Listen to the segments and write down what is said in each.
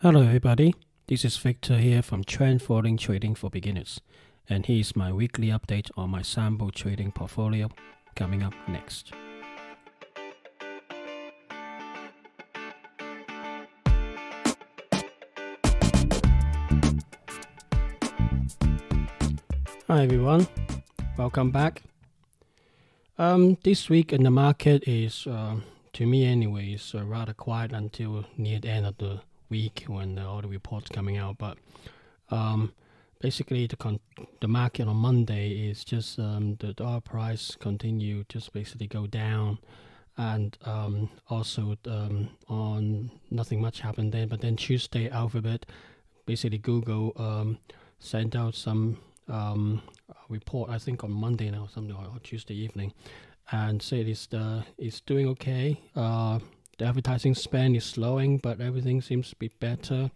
Hello everybody, this is Victor here from Trend Following Trading for Beginners, and here is my weekly update on my sample trading portfolio coming up next. Hi everyone, welcome back. This week in the market is, to me anyways, rather quiet until near the end of the week when all the reports coming out, but basically the market on Monday is just the oil price continue just basically go down, and also on nothing much happened then. But then Tuesday, Alphabet, basically Google, sent out some report, I think on Monday now, something or Tuesday evening, and said it's doing okay. The advertising spend is slowing, but everything seems to be better,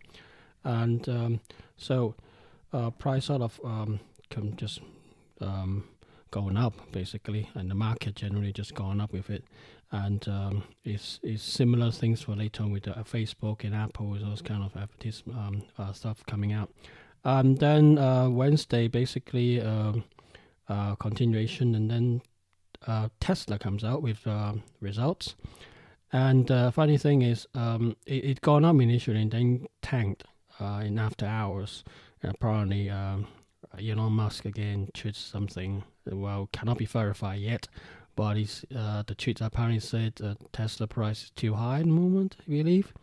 and so price sort of can just going up basically, and the market generally just going up with it. And it's similar things for later on with the Facebook and Apple, those kind of advertisement stuff coming out. And then Wednesday basically continuation, and then Tesla comes out with results. And funny thing is, it gone up initially and then tanked in after hours. And apparently, Elon Musk again tweets something, well, cannot be verified yet, but the tweets apparently said Tesla price is too high at the moment, I believe.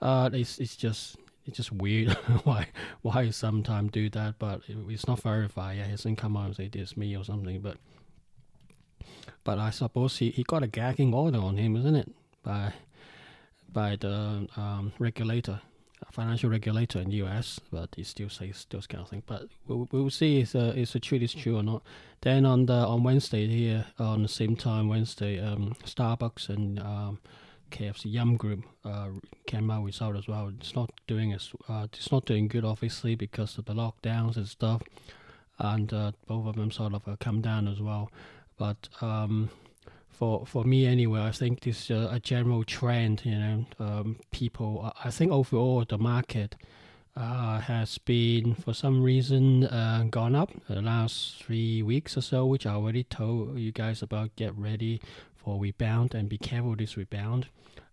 It's just weird why sometimes do that, but it's not verified yet. He hasn't come out and say this me or something, but I suppose he got a gagging order on him, isn't it? By the financial regulator in the US, but it still says those kind of things. But we'll see if the truth is true or not. Then on Wednesday here, on the same time Wednesday, Starbucks and KFC Yum Group came out with results as well. It's not doing good, obviously, because of the lockdowns and stuff, and both of them sort of come down as well. But For me anyway, I think this is a general trend, you know. People, I think overall the market has been for some reason gone up the last 3 weeks or so, which I already told you guys about. Get ready for rebound and be careful this rebound.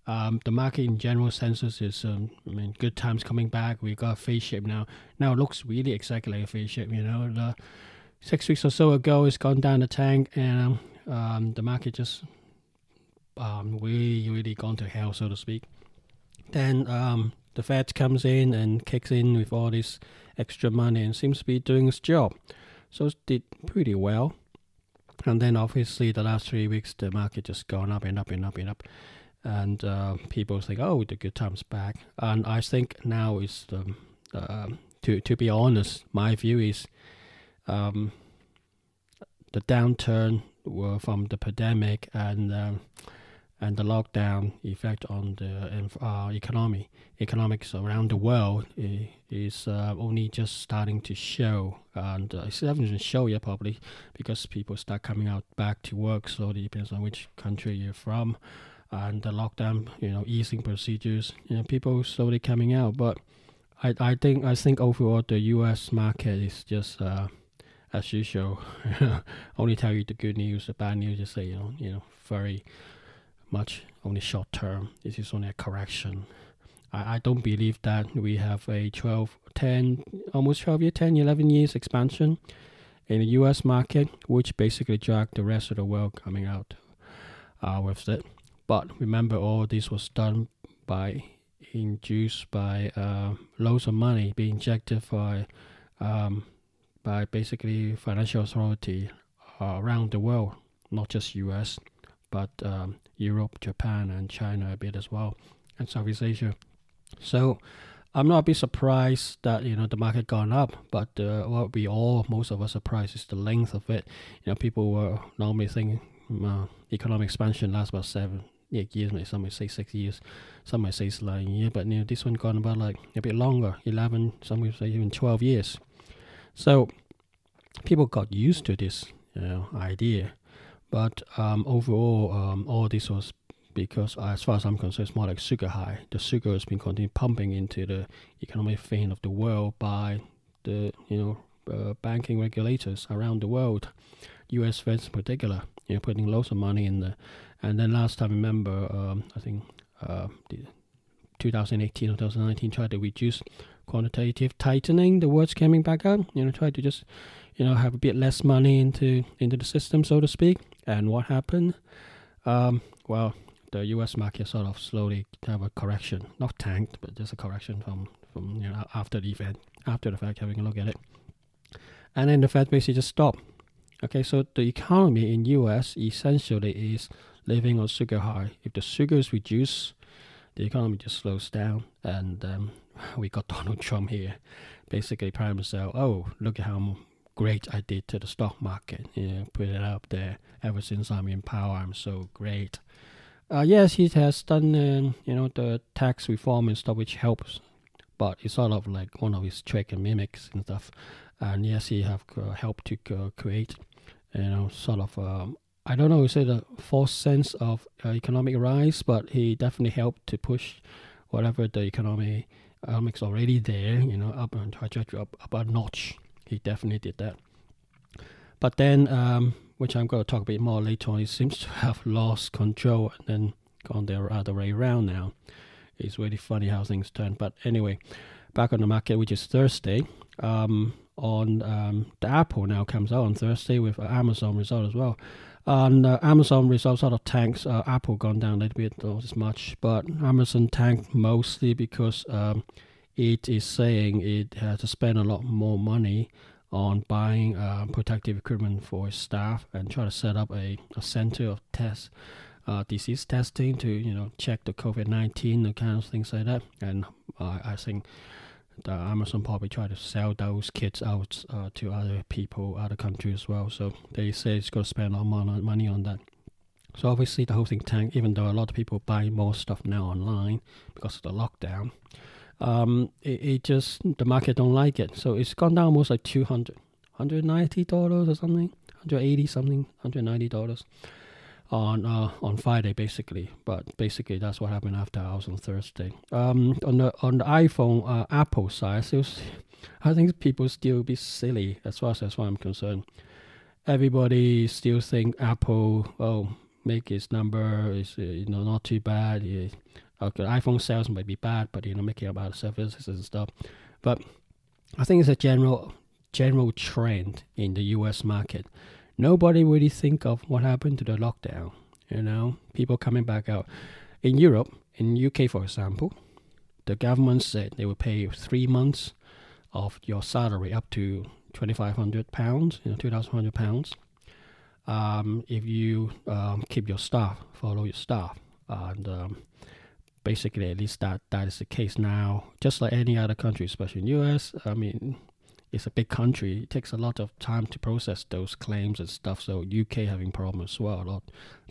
The market in general census is, I mean, good times coming back. We got a face shape now. Now it looks really exactly like a face shape, you know. 6 weeks or so ago, it's gone down the tank, and the market just really gone to hell, so to speak. Then the Fed comes in and kicks in with all this extra money and seems to be doing its job, so it did pretty well. And then obviously the last 3 weeks the market just gone up and up and up and up, and people think, oh, the good time's back. And I think now is to be honest, my view is the downturn were from the pandemic and the lockdown effect on the economics around the world is only just starting to show, and it hasn't even shown yet probably, because people start coming out back to work, so it depends on which country you're from, and the lockdown, you know, easing procedures, you know, people slowly coming out. But I think overall the US market is just as usual, only tell you the good news. The bad news, just say, you know, very much only short term. This is only a correction. I don't believe that we have a 11 years expansion in the US market, which basically dragged the rest of the world coming out with it. But remember, all this was done by, induced by loads of money being injected by basically financial authority around the world, not just US, but Europe, Japan and China a bit as well, and Southeast Asia. So I'm not a bit surprised that, you know, the market gone up, but what we all, most of us, surprised is the length of it. You know, people were normally thinking economic expansion lasts about 7-8 years, maybe some might say 6 years, some might say it's like a year, but, you know, this one gone about like a bit longer, 11, some would say even 12 years. So people got used to this, you know, idea. But overall, all this was because as far as I'm concerned, it's more like sugar high. The sugar has been continued pumping into the economic vein of the world by the banking regulators around the world, U.S. Feds in particular, putting loads of money in there. And then last time, remember, I think 2018 or 2019 tried to reduce quantitative tightening. The words coming back out, tried to just have a bit less money into the system, so to speak. And what happened? Well, the U.S. market sort of slowly have a correction, not tanked, but just a correction from after the event, after the fact, having a look at it. And then the Fed basically just stopped. Okay, so the economy in U.S. essentially is living on sugar high. If the sugar is reduced, the economy just slows down, and we got Donald Trump here, basically priming himself. Oh, look at how great I did to the stock market. Put it up there. Ever since I'm in power, I'm so great. Yes, he has done the tax reform and stuff, which helps, but it's sort of like one of his tricks and mimics and stuff. And yes, he have helped to create, sort of, I don't know, say the false sense of economic rise, but he definitely helped to push whatever the economics already there, up and up a notch. He definitely did that. But then, which I'm going to talk a bit more later on, he seems to have lost control and then gone the other way around now. It's really funny how things turn. But anyway, back on the market, which is Thursday. On the Apple now comes out on Thursday with Amazon result as well. And Amazon results sort of tanks. Apple gone down a little bit, not as much, but Amazon tanked mostly because it is saying it has to spend a lot more money on buying protective equipment for its staff and try to set up a center of tests. Disease testing to check the COVID-19 and kind of things like that, and I think the Amazon probably try to sell those kits out to other people, other countries as well. So they say it's going to spend a lot of money on that. So obviously the whole thing tanked, even though a lot of people buy more stuff now online because of the lockdown. It just, the market don't like it, so it's gone down almost like $190 or something, $190. On Friday basically, but basically that's what happened after hours on Thursday. On the iPhone Apple side, I think people still be silly as far as that's why I'm concerned. Everybody still think Apple make its number is not too bad. Okay, iPhone sales might be bad, but making about services and stuff. But I think it's a general trend in the U.S. market. Nobody really think of what happened to the lockdown, people coming back out. In Europe, in UK, for example, the government said they would pay 3 months of your salary up to £2,500, £2,100. If you keep your staff, follow your staff. And basically, at least that is the case now, just like any other country, especially in the US. I mean, it's a big country. It takes a lot of time to process those claims and stuff. So UK having problems as well. A lot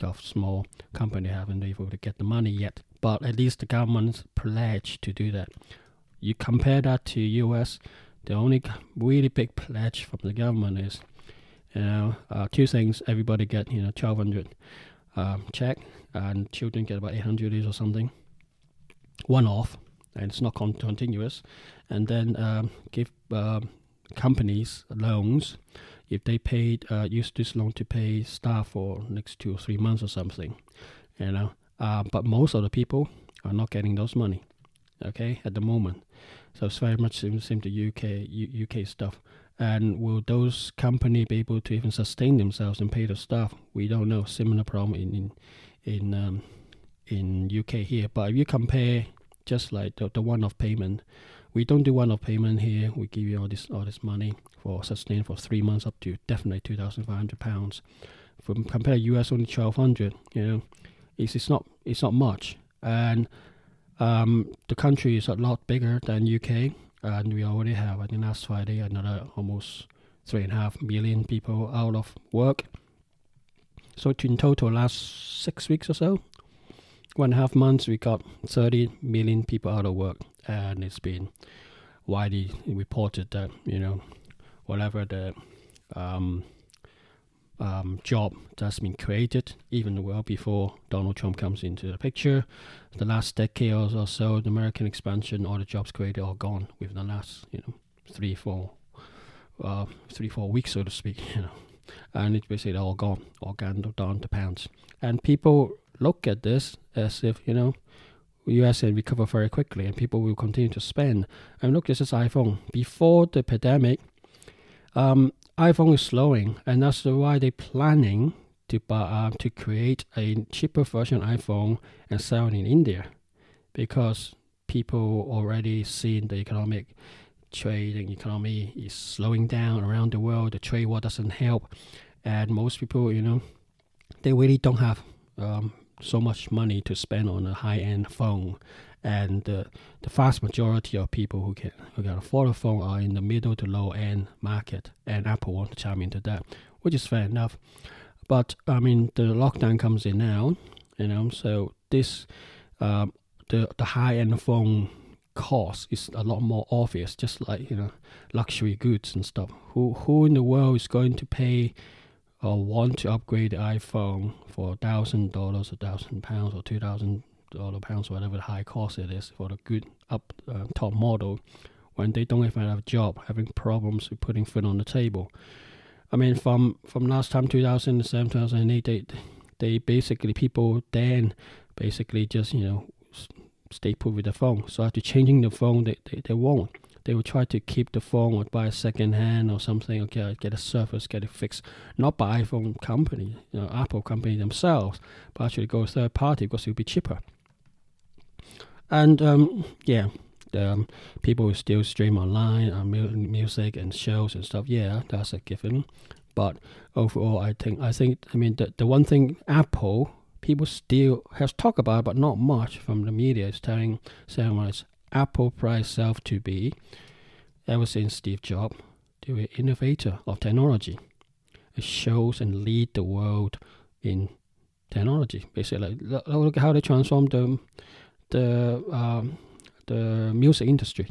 of small company haven't been able to get the money yet. But at least the government's pledged to do that. You compare that to US, the only really big pledge from the government is, two things. Everybody get, 1,200 check, and children get about 800 each or something. One off, and it's not continuous. And then give companies loans if they paid use this loan to pay staff for next 2 or 3 months or something, but most of the people are not getting those money, okay, at the moment. So it's very much similar to UK stuff. And will those company be able to even sustain themselves and pay the staff? We don't know. Similar problem in UK here. But if you compare just like the one-off payment, we don't do one-off payment here. We give you all this money for sustain for 3 months up to definitely £2,500. From compared to US, only 1,200. It's not much. And the country is a lot bigger than UK, and we already have, I think last Friday, another almost 3.5 million people out of work. So in total, last 6 weeks or so, 1.5 months, we got 30 million people out of work. And it's been widely reported that whatever the job that's been created even well before Donald Trump comes into the picture. The last decade or so, the American expansion, all the jobs created are gone within the last, three, 4 weeks, so to speak, and it's basically all gone, all gone down to pounds. And people look at this as if, US will recover very quickly and people will continue to spend. And look, this is iPhone. Before the pandemic, iPhone is slowing, and that's why they're planning to create a cheaper version of iPhone and sell it in India, because people already seen the economic trade and economy is slowing down around the world. The trade war doesn't help, and most people, they really don't have so much money to spend on a high-end phone, and the vast majority of people who can afford a phone are in the middle to low-end market, and Apple wants to chime into that, which is fair enough. But I mean, the lockdown comes in now, so this the high-end phone cost is a lot more obvious, just like luxury goods and stuff. Who in the world is going to pay or want to upgrade the iPhone for $1,000, £1,000 or $2,000, whatever the high cost it is for the good top model, when they don't even have a job, having problems with putting food on the table? I mean, from last time 2007, 2008, they basically, people then basically just stay put with the phone. So after changing the phone, they won't. They will try to keep the phone or buy a second hand or something. Okay, I'll get a service, get it fixed. Not by iPhone company, Apple company themselves, but actually go third party, because it will be cheaper. And people will still stream online, music and shows and stuff. Yeah, that's a given. But overall, I mean the one thing Apple people still have talked about, but not much from the media, is saying Apple prides itself to be, ever since Steve Jobs, to be an innovator of technology. It shows and lead the world in technology. Basically, like, look at how they transform the music industry.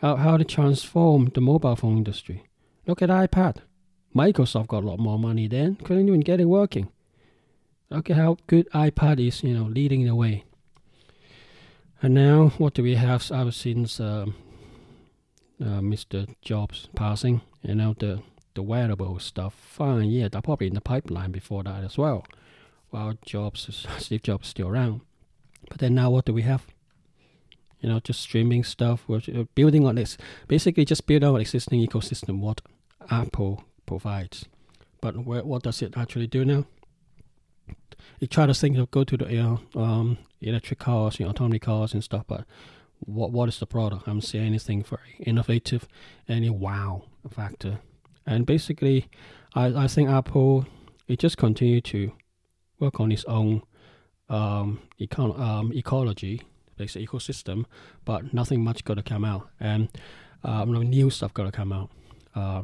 How they transform the mobile phone industry. Look at iPad. Microsoft got a lot more money then, couldn't even get it working. Look at how good iPad is, leading the way. And now, what do we have ever since Mr. Jobs passing? The wearable stuff. Fine, yeah, they're probably in the pipeline before that as well, while Steve Jobs is still around. But then now, what do we have? Just streaming stuff. We're building on this. Basically, just build on existing ecosystem, what Apple provides. But what does it actually do now? You try to think of go to the electric cars, autonomous cars and stuff, but what is the product? I haven't seen anything very innovative, any wow factor. And basically, I think Apple, it just continue to work on its own ecology, basically ecosystem, but nothing much got to come out, and no new stuff got to come out.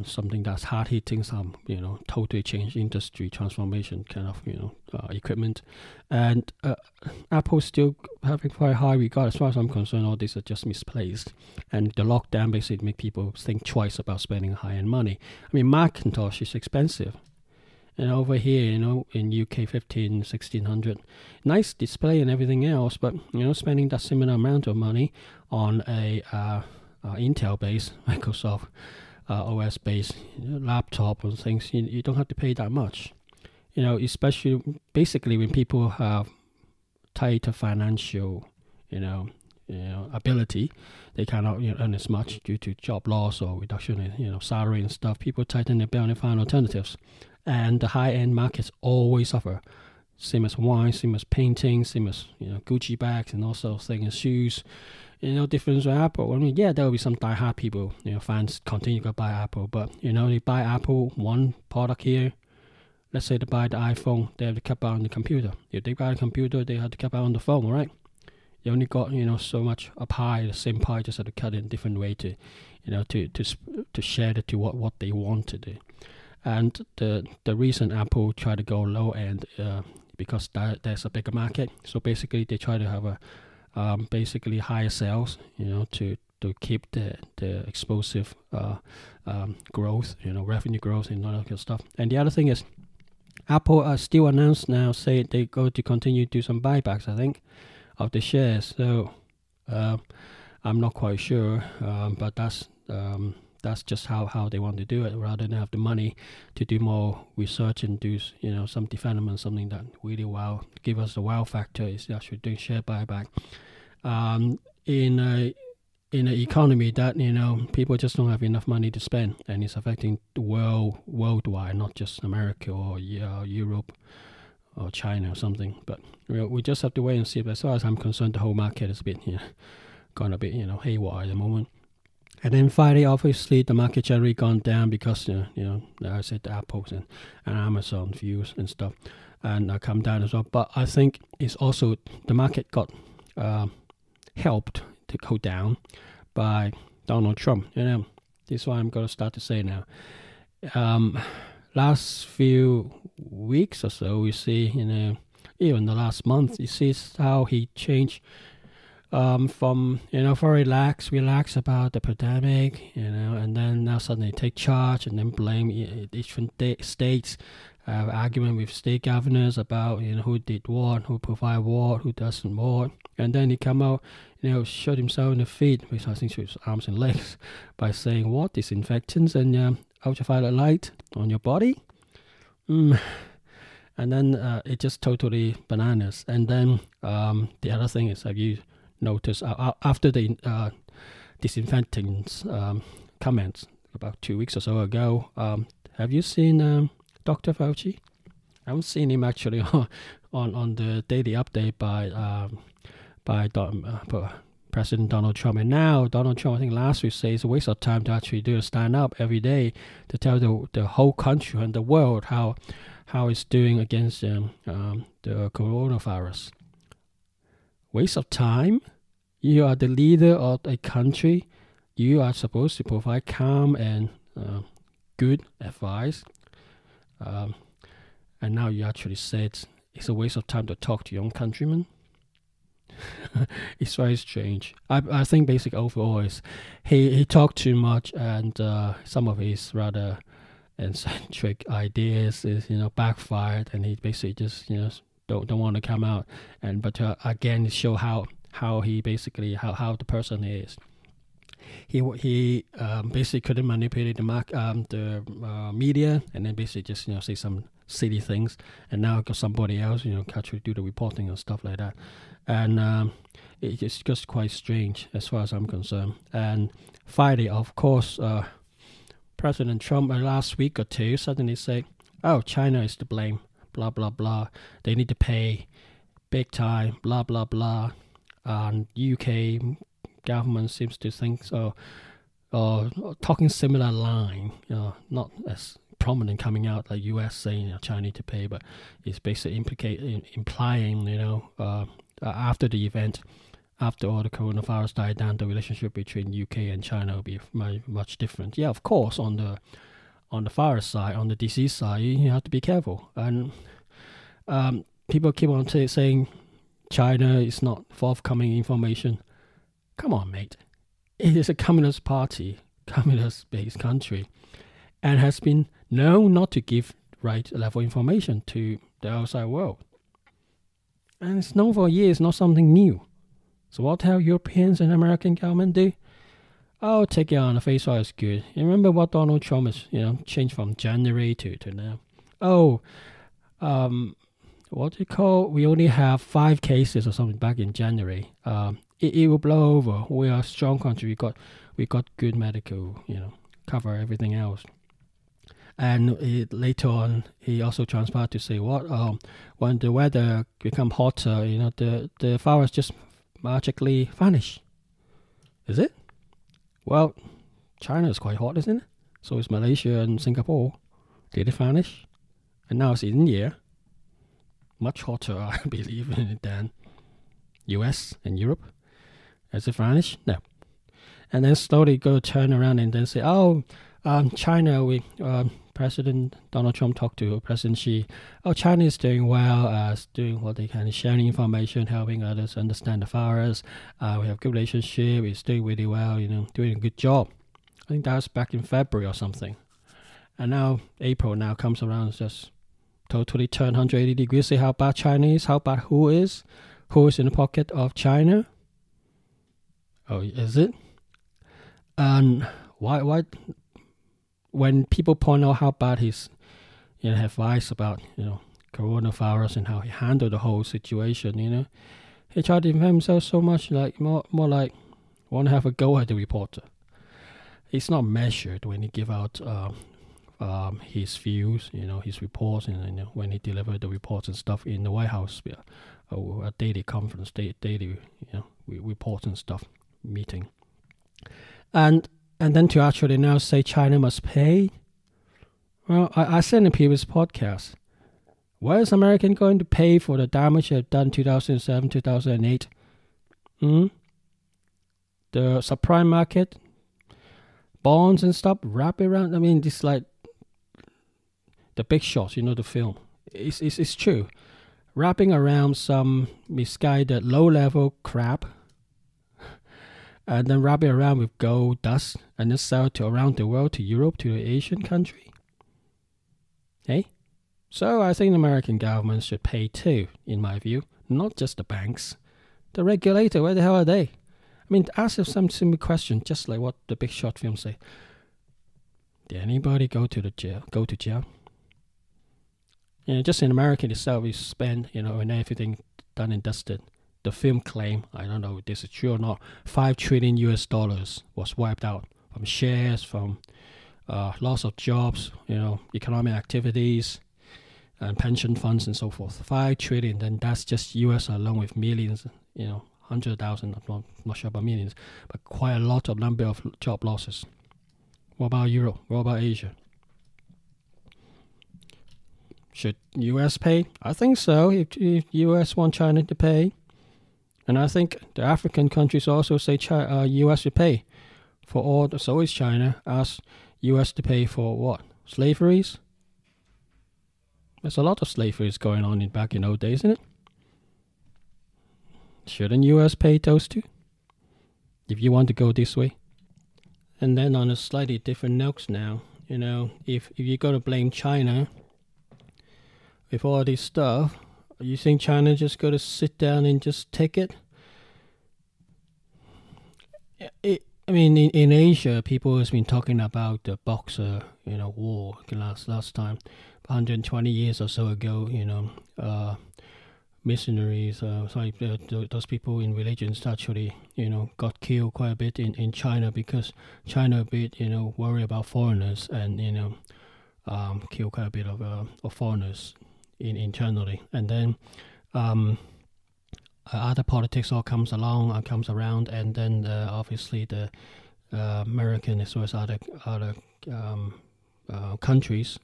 Something that's hard hitting, some totally change industry transformation kind of equipment, and Apple still having quite high regard. As far as I'm concerned, all these are just misplaced, and the lockdown basically make people think twice about spending high end money. I mean, Macintosh is expensive, and over here in UK 1,600, nice display and everything else, but spending that similar amount of money on a Intel based Microsoft OS based laptop and things, you don't have to pay that much, especially basically when people have tighter financial ability. They cannot earn as much due to job loss or reduction in salary and stuff. People tighten their belt and find alternatives, and the high-end markets always suffer, same as wine, same as painting, same as Gucci bags and also things, shoes. Difference with Apple. I mean, yeah, there will be some die-hard people, fans continue to buy Apple, but they buy Apple one product here. Let's say they buy the iPhone, they have to cut out on the computer. If they buy the computer, they have to cut out on the phone, right? You only got so much a pie, the same pie, just had to cut in a different way to to share it to what they want to do. And the reason Apple tried to go low end because there's a bigger market. So basically, they try to have a basically higher sales, to to keep the explosive growth, revenue growth and all that kind of stuff. And the other thing is, Apple still announced now, say they're going to continue to do some buybacks, I think, of the shares. So I'm not quite sure, but that's just how they want to do it, rather than have the money to do more research and do some development, something that really wow, give us the wow factor, is actually doing share buyback. In an economy that people just don't have enough money to spend, and it's affecting the world worldwide, not just America or Europe or China or something. But we just have to wait and see. But as far as I'm concerned, the whole market is a bit gone a bit haywire at the moment. And then finally, obviously, the market generally gone down because like I said, the Apples and Amazon views and stuff, and come down as well. But I think it's also the market got helped to go down by Donald Trump. This is what I'm going to start to say now. Last few weeks or so, we see even the last month, you see how he changed. From very relaxed about the pandemic, and then now suddenly take charge and then blame different states, argument with state governors about who did what, who provide what, who doesn't what, and then he come out shot himself in the feet with I think his arms and legs by saying what disinfectants and ultraviolet light on your body, and then it just totally bananas. And then the other thing is, have you notice after the disinfectants comments about 2 weeks or so ago, have you seen Dr. Fauci? I haven't seen him actually on the daily update by President Donald Trump. And now Donald Trump, I think last week, says it's a waste of time to actually do a stand up every day to tell the whole country and the world how it's doing against the coronavirus. Waste of time. You are the leader of a country. You are supposed to provide calm and good advice. And now you actually said it's a waste of time to talk to your own countrymen. It's very strange. I think basically overall is he talked too much, and some of his rather eccentric ideas is backfired, and he basically just don't want to come out, and but again show how he basically how the person is. He basically couldn't manipulate the media, and then basically just say some silly things, and now got somebody else actually do the reporting and stuff like that, and it's just quite strange as far as I'm concerned. And finally, of course, President Trump last week or two suddenly said, "Oh, China is to blame." Blah blah blah. They need to pay big time. Blah blah blah. And UK government seems to think so, or talking similar line. Not as prominent coming out like US saying China need to pay, but it's basically implying after the event, after all the coronavirus died down, the relationship between UK and China will be much different. Yeah, of course, on the virus side, on the disease side, you have to be careful. And people keep on saying China is not forthcoming information. Come on, mate. It is a communist party, communist-based country, and has been known not to give right level information to the outside world. And it's known for years, not something new. So what have Europeans and American government do? I'll take it on the face value, it's good. You remember what Donald Trump has, changed from January to now. Oh, what do you call? We only have 5 cases or something back in January. It will blow over. We are a strong country. We got good medical, cover everything else. And later on, he also transpired to say what? When the weather become hotter, the virus just magically vanish. Is it? Well, China is quite hot, isn't it? So is Malaysia and Singapore. Did it vanish? And now it's India. Much hotter, I believe, than US and Europe. Has it vanished? No. And then slowly go turn around and then say, oh, China, President Donald Trump talked to President Xi, oh, China is doing well, doing what they can, sharing information, helping others understand the virus. We have good relationship, it's doing really well, you know, doing a good job. I think that was back in February or something. And now April now comes around, it's just totally turned 180 degrees. Say how bad China is, how bad who is in the pocket of China? Oh, is it? And why when people point out how bad his advice about coronavirus and how he handled the whole situation, he tried to defend himself so much, like more like want to have a go at the reporter. It's not measured when he give out his views, his reports, and when he delivered the reports and stuff in the White House, a daily conference, daily reports and stuff meeting. And then to actually now say China must pay. Well, I said in a previous podcast, where is America going to pay for the damage they've done 2007, 2008? The subprime market, bonds and stuff, wrap around. I mean, this like the big shots, the film. It's true. Wrapping around some misguided low-level crap, and then wrap it around with gold dust and then sell it to around the world, to Europe, to the Asian country. Hey? So I think the American government should pay too, in my view. Not just the banks. The regulator, where the hell are they? I mean, ask them some simple question, just like what the big short films say. Did anybody go to the jail? Go to jail? Just in America itself, we spend, and everything done and dusted. The film claim, I don't know if this is true or not, $5 trillion US was wiped out from shares, from loss of jobs, economic activities, and pension funds and so forth. 5 trillion, then that's just US alone with millions, 100,000, I'm not sure about millions, but quite a lot of number of job losses. What about Europe? What about Asia? Should US pay? I think so, if US want China to pay. And I think the African countries also say U.S. to pay for all, so is China, asked U.S. to pay for what? Slaveries? There's a lot of slaveries going on back in old days, isn't it? Shouldn't U.S. pay those too? If you want to go this way. And then on a slightly different note now, if you got to blame China with all this stuff, you think China just got to sit down and just take it? I mean, in Asia, people has been talking about the Boxer, war last time, 120 years or so ago. Missionaries, those people in religions actually, got killed quite a bit in China because China a bit, worry about foreigners and kill quite a bit of foreigners. Internally, and then other politics all comes around, and then obviously the American as well as other countries,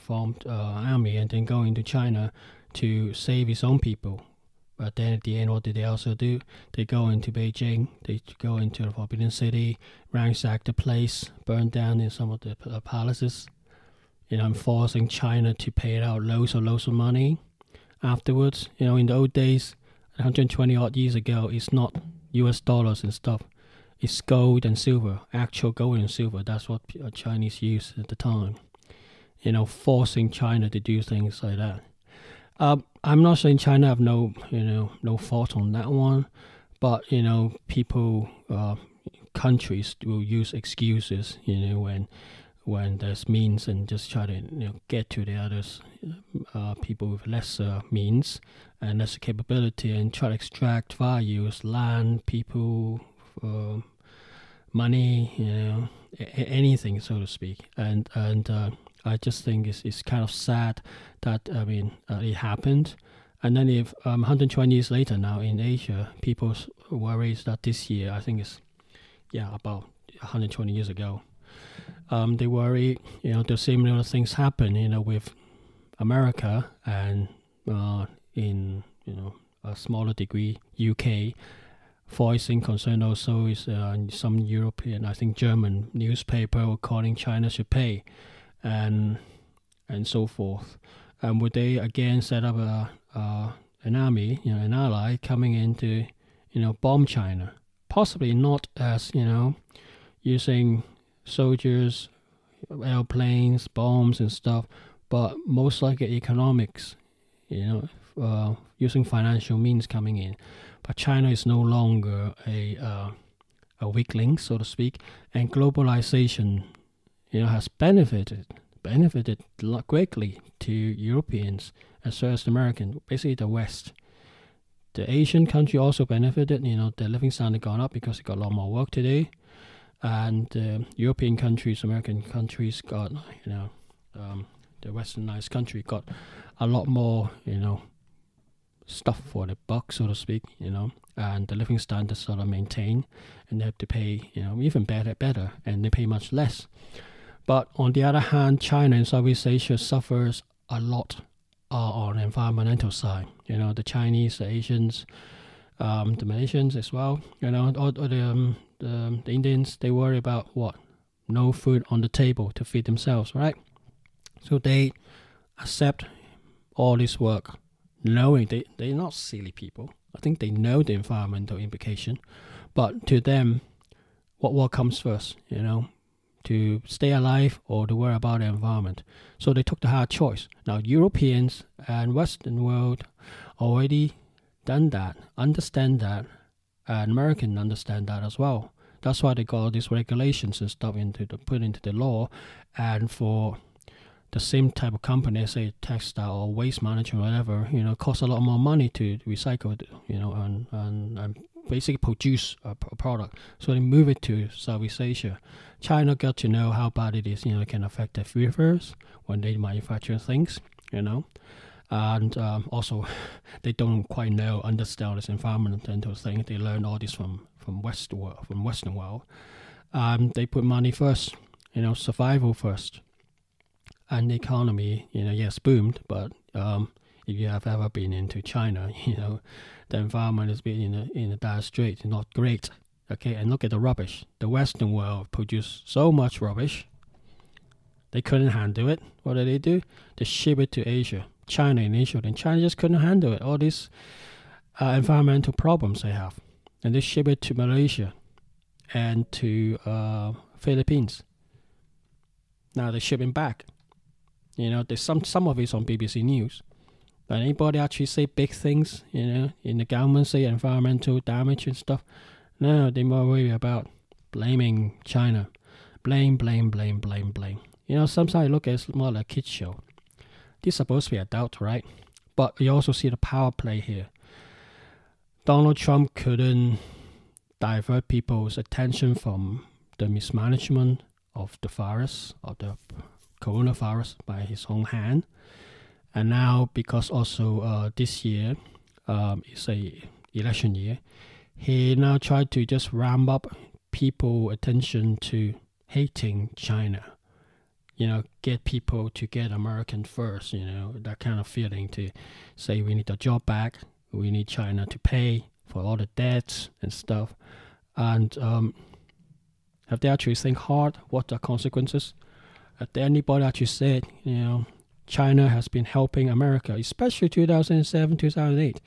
formed army and then go into China to save his own people. But then at the end, what did they also do? They go into Beijing, they go into the Forbidden City, ransack the place, burn down in some of the palaces. I'm forcing China to pay out loads and loads of money afterwards. In the old days, 120 odd years ago, it's not US dollars and stuff. It's gold and silver, actual gold and silver. That's what Chinese used at the time. Forcing China to do things like that. I'm not saying China have no fault on that one, but people, countries will use excuses. When there's means and just try to get to the others, people with lesser means and lesser capability, and try to extract values, land, people, money, anything, so to speak. And I just think it's kind of sad that it happened. And then if 120 years later now in Asia, people's worries that this year, I think it's about 120 years ago. They worry, the similar things happen, with America and in a smaller degree UK, voicing concern also is some European, I think German newspaper calling China should pay, and so forth. And would they again set up an army, an ally coming in to, bomb China? Possibly not as, using soldiers, airplanes, bombs and stuff, but most likely economics, using financial means coming in. But China is no longer a weak link, so to speak, and globalization, has benefited greatly to Europeans as well as the Americans, basically the West. The Asian country also benefited, their living standard gone up because they got a lot more work today. And European countries, American countries got, the westernized country got a lot more, stuff for the buck, so to speak, and the living standards sort of maintained, and they have to pay, even better, and they pay much less. But on the other hand, China and Southeast Asia suffers a lot on the environmental side. The Chinese, the Asians, the Malaysians as well, or the Indians, they worry about what? No food on the table to feed themselves, right? So they accept all this work, knowing they're not silly people. I think they know the environmental implication, but to them, what comes first, to stay alive or to worry about the environment? So they took the hard choice. Now Europeans and Western world already done that, understand that, and Americans understand that as well. That's why they got all these regulations and stuff put into the law. And for the same type of company, say textile or waste management, whatever, costs a lot more money to recycle, and basically produce a product. So they move it to Southeast Asia. China got to know how bad it is, it can affect their rivers when they manufacture things, And also, they don't quite understand this environmental thing. They learn all this from Western world. They put money first, survival first. And the economy, yes, boomed, but if you have ever been into China, the environment has been in a dire strait, not great. Okay, and look at the rubbish. The Western world produced so much rubbish, they couldn't handle it. What do? They ship it to Asia. China initially, and China just couldn't handle it. All these environmental problems they have, and they ship it to Malaysia and to Philippines. Now they're shipping back. There's some of it's on BBC News. But anybody actually say big things, in the government say environmental damage and stuff? No, they're more worried about blaming China. Blame. Sometimes I look at it more like a kid's show. This is supposed to be adult, right? But you also see the power play here. Donald Trump couldn't divert people's attention from the mismanagement of the virus, of the coronavirus, by his own hand. And now, because also this year is a election year, he now tried to just ramp up people's attention to hating China. Get people to get American first, that kind of feeling, to say we need a job back, we need China to pay for all the debts and stuff. And have they actually think hard what the consequences? Have anybody actually said, China has been helping America, especially 2007, 2008.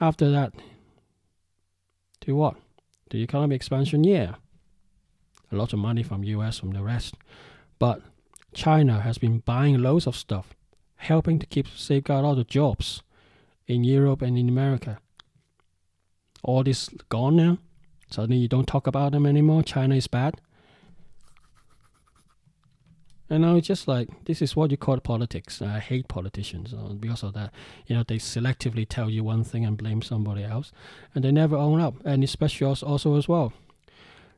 After that, to what? The economic expansion, yeah. A lot of money from US, from the rest. But China has been buying loads of stuff, helping to safeguard all the jobs in Europe and in America. All this gone now. Suddenly you don't talk about them anymore. China is bad. And now it's just like, this is what you call politics. I hate politicians because of that. They selectively tell you one thing and blame somebody else. And they never own up. And especially also as well.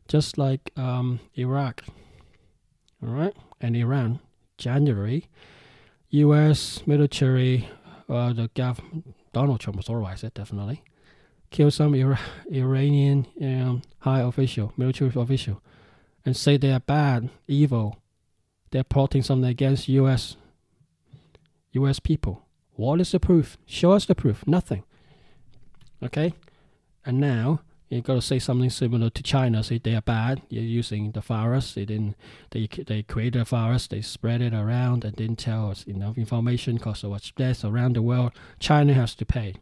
Just like Iraq, all right, and Iran, January, U.S. military, Donald Trump was authorized it, definitely, killed some Iranian high official, military official, and say they are bad, evil, they're plotting something against U.S. people. What is the proof? Show us the proof. Nothing. Okay, and now You're going to say something similar to China, say they are bad, you're using the virus, they created a virus, they spread it around and didn't tell us enough information, cause so much death around the world. China has to pay.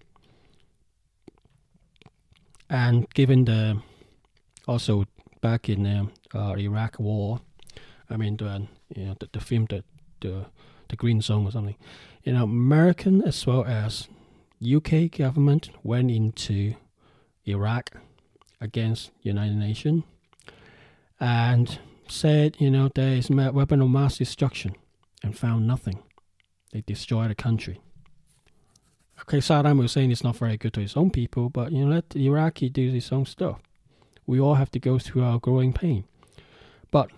And given the, also back in the Iraq war, I mean, the film, the Green Zone or something, American as well as UK government went into Iraq against United Nations and said, there is a weapon of mass destruction, and found nothing. They destroyed the country. Okay, Saddam Hussein is not very good to his own people, but let the Iraqi do his own stuff. We all have to go through our growing pain. But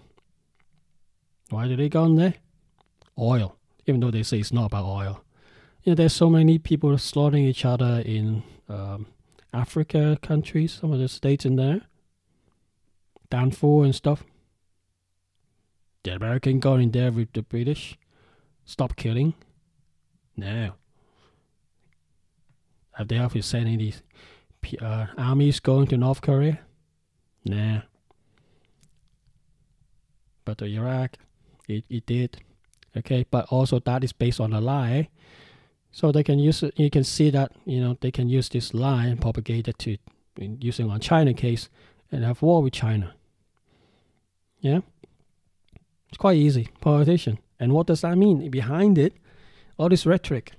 why did they go in there? Oil, even though they say it's not about oil. There's so many people slaughtering each other in Africa countries, some of the states in there, downfall and stuff. The American got in there with the British, stop killing. No. Have they ever sent any armies going to North Korea? Nah. But the Iraq, it did. Okay, but also that is based on a lie. So they can use it, you can see that, they can use this lie and propagate it to using on China case and have war with China. Yeah? It's quite easy, politician. And what does that mean? Behind it, all this rhetoric.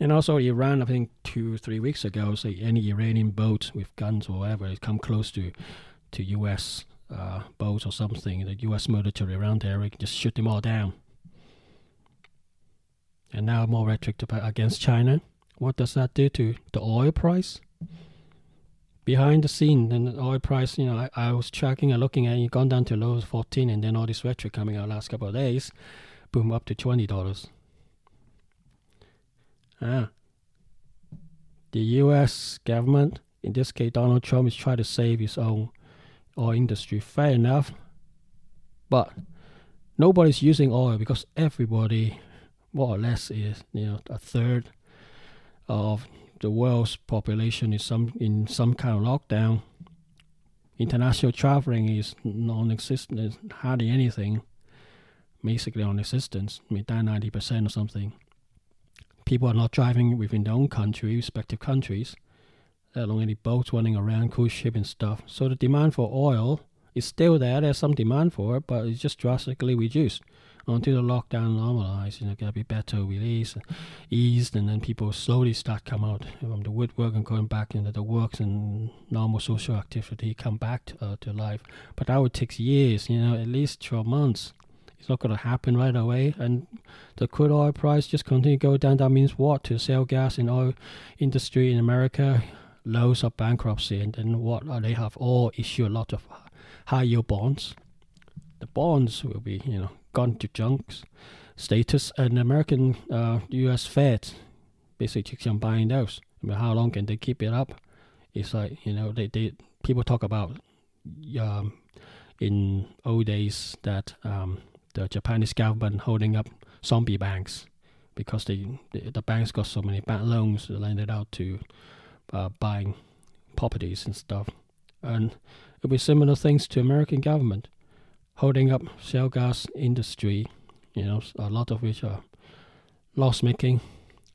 And also Iran, I think 2-3 weeks ago, say any Iranian boat with guns or whatever, come close to US boats or something, the US military around there, we can just shoot them all down. And now more rhetoric against China. What does that do to the oil price? Behind the scene, and the oil price, I was tracking and looking at it, gone down to low as 14, and then all this rhetoric coming out last couple of days, boom, up to $20. The US government, in this case Donald Trump, is trying to save his own oil industry. Fair enough. But nobody's using oil because everybody more or less is a third of the world's population is in some kind of lockdown. International traveling is non-existent, hardly anything, basically non-existence, I mean down 90% or something. People are not driving within their own country, respective countries. There are not any boats running around, cruise ship and stuff. So the demand for oil is still there. There's some demand for it, but it's just drastically reduced. Until the lockdown normalizes, gotta be better released, eased, and then people slowly start come out from the woodwork and going back into the works and normal social activity come back to life. But that would take years, at least 12 months. It's not gonna happen right away. And the crude oil price just continue to go down. That means what? To sell gas and oil industry in America, loads of bankruptcy, and then what? They have all issued a lot of high yield bonds. The bonds will be, gone to junk status, and American US Fed basically keeps on buying those. I mean, how long can they keep it up? It's like, they people talk about in old days that the Japanese government holding up zombie banks because the banks got so many bad loans that landed out to buying properties and stuff. And it'll be similar things to American government. Holding up shale gas industry, a lot of which are loss making.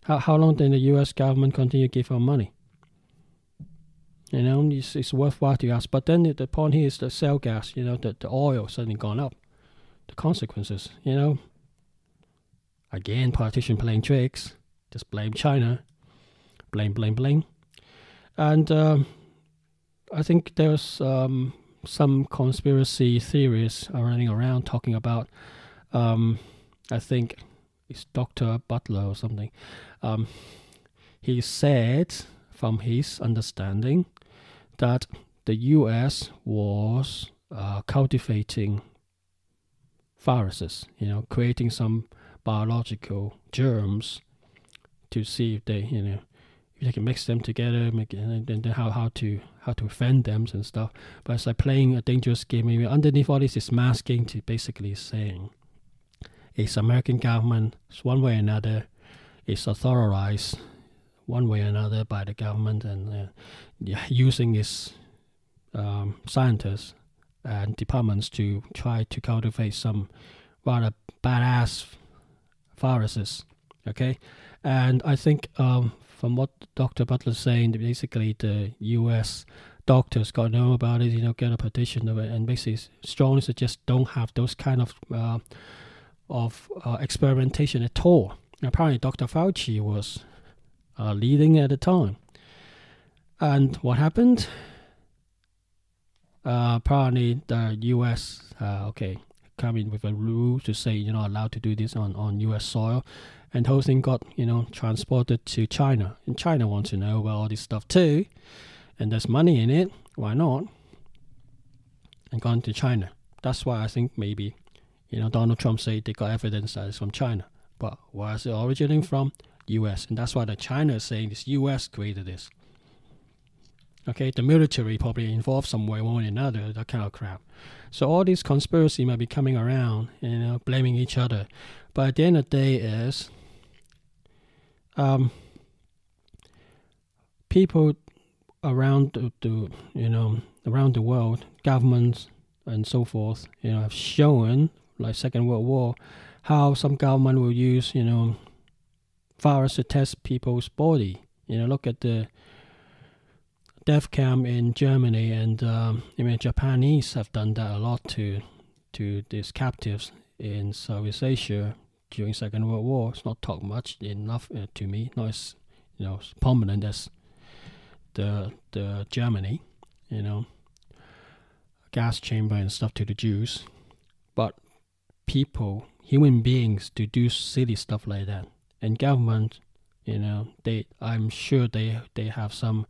How long can the US government continue to give our money? It's worthwhile to ask. But then the point here is the shale gas, the oil suddenly gone up. The consequences, Again, politician playing tricks. Just blame China. Blame, blame, blame. And I think there's some conspiracy theories are running around talking about I think it's Dr. Butler or something. He said from his understanding that the US was cultivating viruses, creating some biological germs to see if they you can mix them together, and how to offend them and stuff. But it's like playing a dangerous game. Underneath all this is masking to basically saying it's American government, it's one way or another, it's authorized one way or another by the government, and using its scientists and departments to try to cultivate some rather badass viruses. Okay, and I think from what Dr. Butler's saying, basically the U.S. doctors got to know about it, you know, get a petition of it, and basically strongly suggest don't have those kind of experimentation at all. Apparently, Dr. Fauci was leading at the time, and what happened? Apparently, the U.S. Come in with a rule to say you're not allowed to do this on U.S. soil, and the whole thing got, you know, transported to China, and China wants to know about all this stuff too. And there's money in it, why not? And gone to China. That's why I think maybe, you know, Donald Trump said they got evidence that it's from China. But where is it originating from? US. And that's why the China is saying this US created this. Okay, the military probably involved some way, one way or another, that kind of crap. So all these conspiracy might be coming around, you know, blaming each other. But at the end of the day is, people around the you know, around the world, governments and so forth, you know, have shown, like Second World War, how some government will use, you know, virus to test people's body. You know, look at the death camp in Germany, and I mean, Japanese have done that a lot to these captives in Southeast Asia during Second World War. It's not talked much enough to me, not as, you know, prominent as the Germany, you know, gas chamber and stuff to the Jews. But people, human beings, to do silly stuff like that. And government, you know, they, I'm sure they have some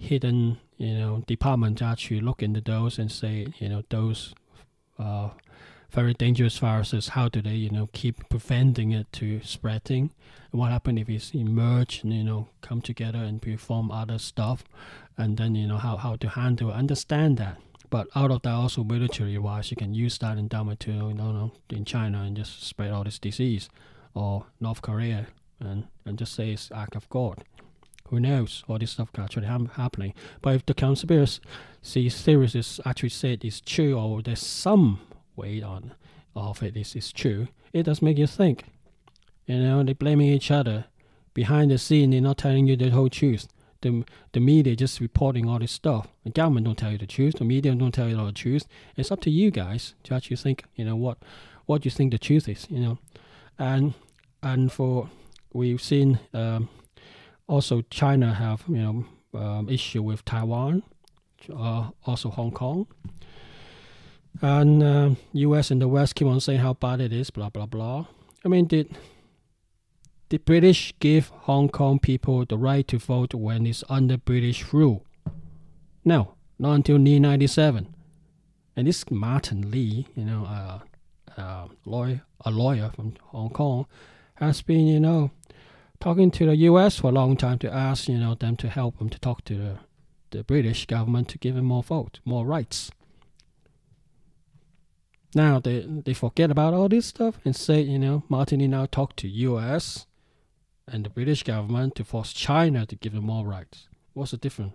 hidden, you know, department to actually look into those and say, you know, those very dangerous viruses, how do they, you know, keep preventing it to spreading? And what happens if it's emerge and, you know, come together and perform other stuff? And then, you know, how to handle it. Understand that. But out of that also, military-wise, you can use that endowment to, you know, in China and just spread all this disease, or North Korea, and just say it's act of God. Who knows? All this stuff actually happening. But if the conspiracy theories is actually said is true, or there's some weight on of it is true, it does make you think. You know, they're blaming each other behind the scene. They're not telling you the whole truth. The media just reporting all this stuff. The government don't tell you the truth. The media don't tell you all the truth. It's up to you guys to actually think, you know, what you think the truth is, you know. And for we've seen also China have, you know, issue with Taiwan, also Hong Kong. And U.S. and the West keep on saying how bad it is, blah, blah, blah. I mean, did the British give Hong Kong people the right to vote when it's under British rule? No, not until Lee 97. And this Martin Lee, you know, a lawyer from Hong Kong, has been, you know, talking to the U.S. for a long time to ask, you know, them to help him to talk to the British government to give him more vote, more rights. Now they forget about all this stuff and say, you know, Martin Lee now talked to U.S. and the British government to force China to give them more rights. What's the difference?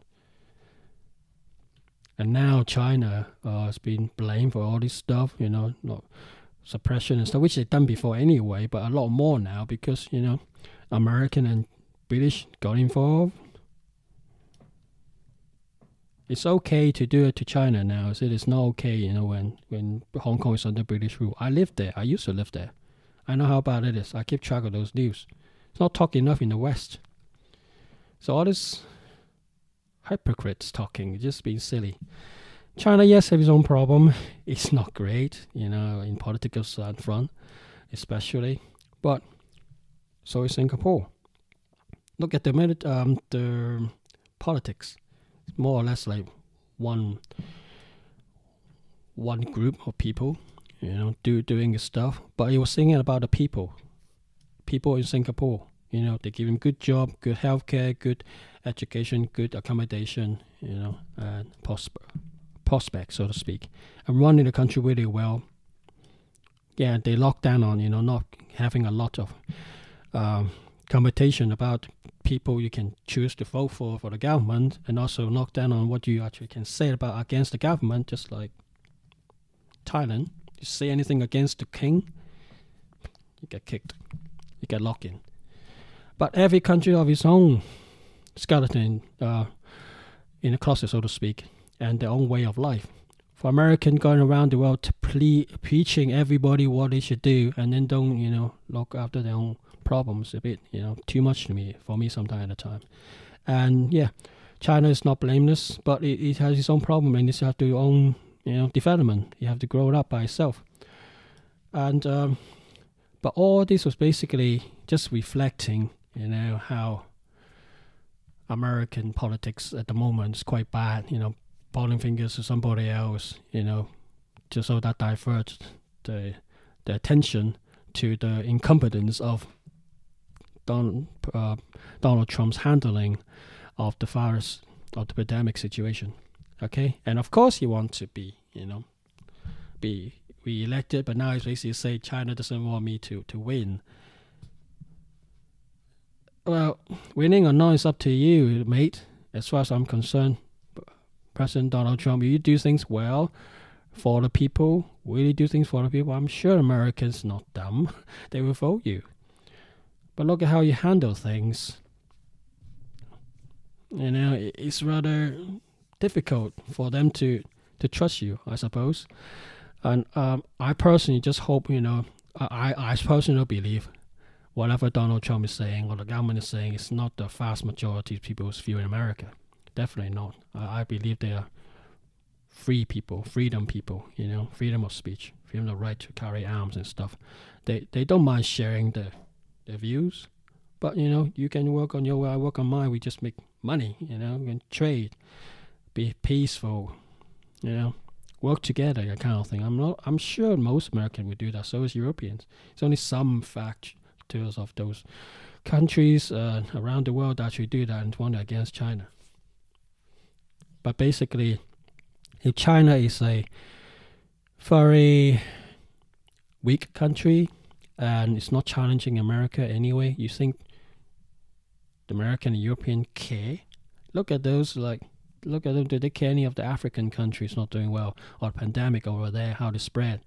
And now China has been blamed for all this stuff, you know, not suppression and stuff, which they've done before anyway, but a lot more now because, you know, American and British got involved. It's okay to do it to China now. It is not okay, you know, when Hong Kong is under British rule. I lived there. I used to live there. I know how bad it is. I keep track of those news. It's not talked enough in the West. So all this hypocrites talking, just being silly. China, yes, has its own problem. It's not great, you know, in political front, especially. But so is Singapore. Look at the politics. More or less like one group of people, you know, doing stuff. But he was singing about the people in Singapore. You know, they give him good job, good healthcare, good education, good accommodation, you know, and prospects, so to speak, and running the country really well. Yeah, they lock down on, you know, not having a lot of conversation about people you can choose to vote for the government, and also knock down on what you actually can say about against the government, just like Thailand. You say anything against the king, you get kicked, you get locked in. But every country of its own skeleton in a closet, so to speak, and their own way of life. For Americans going around the world preaching everybody what they should do, and then don't, you know, look after their own problems a bit, you know, too much to me, for me sometimes at a time. And yeah, China is not blameless, but it has its own problem, and it's have to own, you know, development. You have to grow it up by itself. And but all this was basically just reflecting, you know, how American politics at the moment is quite bad, you know, pointing fingers to somebody else, you know, just so that diverts the attention to the incompetence of Donald Trump's handling of the virus, of the pandemic situation. Okay, and of course he wants to be, you know, be re-elected, but now he's basically saying China doesn't want me to win. Well, winning or not is up to you, mate, as far as I'm concerned. President Donald Trump, will you do things well for the people? Will you do things for the people? I'm sure Americans not dumb. They will vote you. But look at how you handle things. You know, it's rather difficult for them to trust you, I suppose. And I personally just hope, you know, I personally believe whatever Donald Trump is saying or the government is saying is not the vast majority of people's view in America. Definitely not. I believe they are free people, freedom people, you know, freedom of speech, freedom of right to carry arms and stuff. They don't mind sharing their views, but, you know, you can work on your way, I work on mine. We just make money, you know, and trade, be peaceful, you know, work together, that kind of thing. I'm sure most Americans would do that. So is Europeans. It's only some factors of those countries around the world that actually do that and wonder against China. But basically, if China is a very weak country and it's not challenging America anyway, you think the American and European care? Look at those, like, look at them. Do they care any of the African countries not doing well or the pandemic over there, how they spread?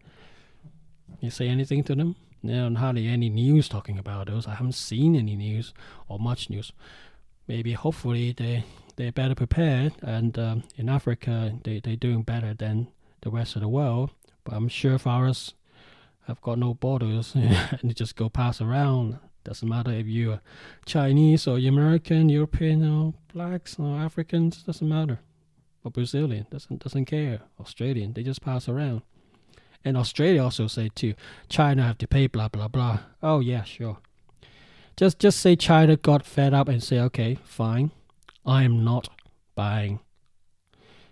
You say anything to them? No, hardly any news talking about those. I haven't seen any news or much news. Maybe, hopefully, they're better prepared, and in Africa they're doing better than the rest of the world. But I'm sure virus have got no borders and they just go pass around. Doesn't matter if you're Chinese or American, European or blacks or Africans, doesn't matter. Or Brazilian, doesn't care. Australian, they just pass around. And Australia also say too, China have to pay blah blah blah. Oh yeah, sure. Just say China got fed up and say, okay, fine. I am not buying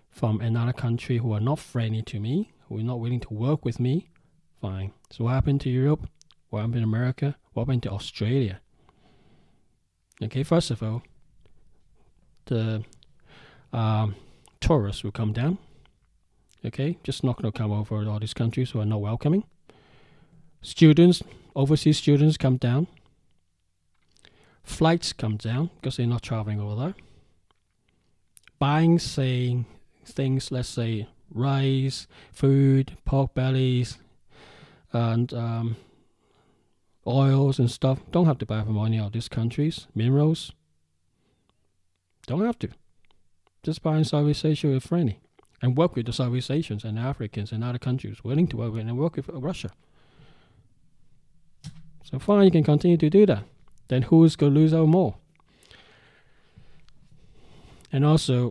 from another country who are not friendly to me, who are not willing to work with me. Fine. So what happened to Europe? What happened to America? What happened to Australia? Okay, first of all, the tourists will come down. Okay, just not going to come over all these countries who are not welcoming. Students, overseas students come down. Flights come down because they're not traveling over there. Buying, saying things, let's say rice, food, pork bellies, and oils and stuff. Don't have to buy from any of these countries. Minerals. Don't have to. Just buy in Southeast Asia with friendly, and work with the Southeast Asians and Africans and other countries willing to work with, and work with Russia. So far, you can continue to do that. Then who's going to lose out more? And also,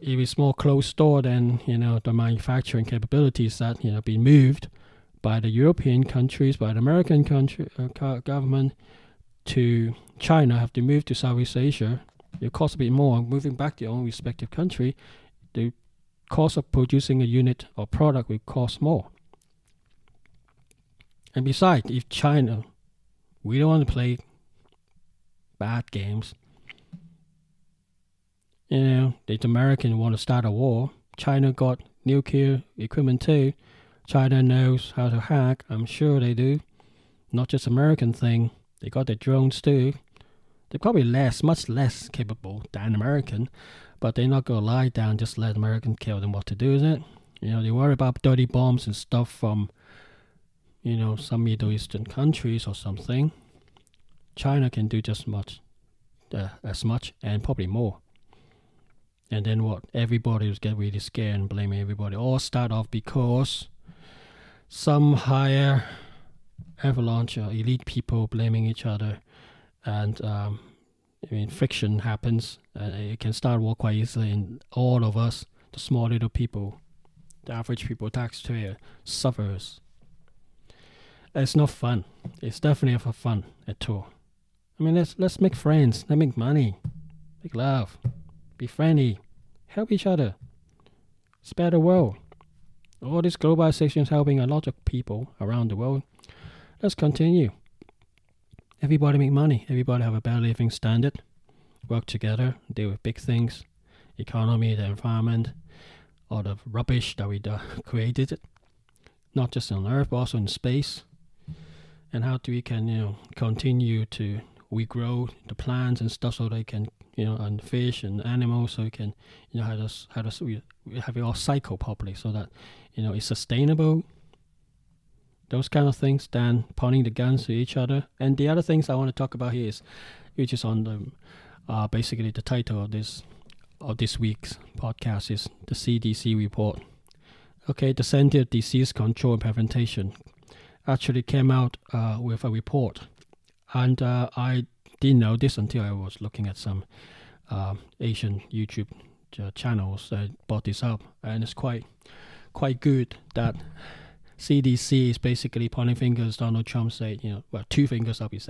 if it's more closed door, then, you know, the manufacturing capabilities that, you know, been moved by the European countries, by the American country government to China, have to move to Southeast Asia. It costs a bit more. Moving back to your own respective country, the cost of producing a unit or product will cost more. And besides, if China, we don't want to play bad games. You know, the Americans want to start a war. China got nuclear equipment too. China knows how to hack. I'm sure they do. Not just American thing. They got their drones too. They're probably less, much less capable than American, but they're not going to lie down and just let American tell them what to do, is it? You know, they worry about dirty bombs and stuff from, you know, some Middle Eastern countries or something. China can do just much, as much and probably more. And then what? Everybody will get really scared and blame everybody. All start off because some higher avalanche or elite people blaming each other. And I mean, friction happens. It can start war quite easily, and all of us, the small little people, the average people, taxpayer, suffers. It's not fun. It's definitely not fun at all. I mean, let's make friends. Let's make money. Make love. Be friendly. Help each other. Spare the world. All this globalization is helping a lot of people around the world. Let's continue. Everybody make money. Everybody have a better living standard. Work together. Deal with big things. Economy, the environment, all the rubbish that we created. Not just on Earth, but also in space. And how do we can, you know, continue to regrow the plants and stuff so they can, you know, and fish and animals, so we can, you know, we have it all cycle properly so that, you know, it's sustainable. Those kind of things, than pointing the guns to each other. And the other things I want to talk about here is, which is on the, basically the title of this week's podcast is the CDC report. Okay, the Center of Disease Control and Prevention actually came out with a report, and I didn't know this until I was looking at some Asian YouTube channels that brought this up, and it's quite good that CDC is basically pointing fingers. Donald Trump said, you know, well, two fingers up his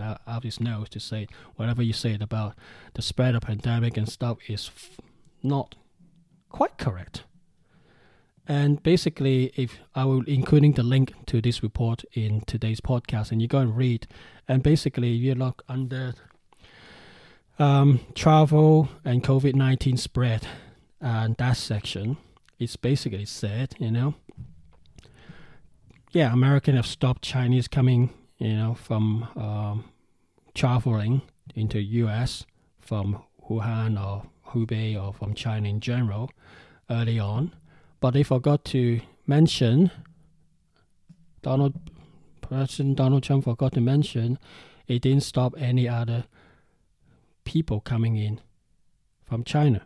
nose to say whatever you said about the spread of pandemic and stuff is not quite correct. And basically, if I will including the link to this report in today's podcast, and you go and read. And basically, you look under travel and COVID-19 spread, and that section, it's basically said, you know, yeah, Americans have stopped Chinese coming, you know, from traveling into U.S. from Wuhan or Hubei or from China in general early on. But they forgot to mention, Donald Trump forgot to mention, it didn't stop any other people coming in from China.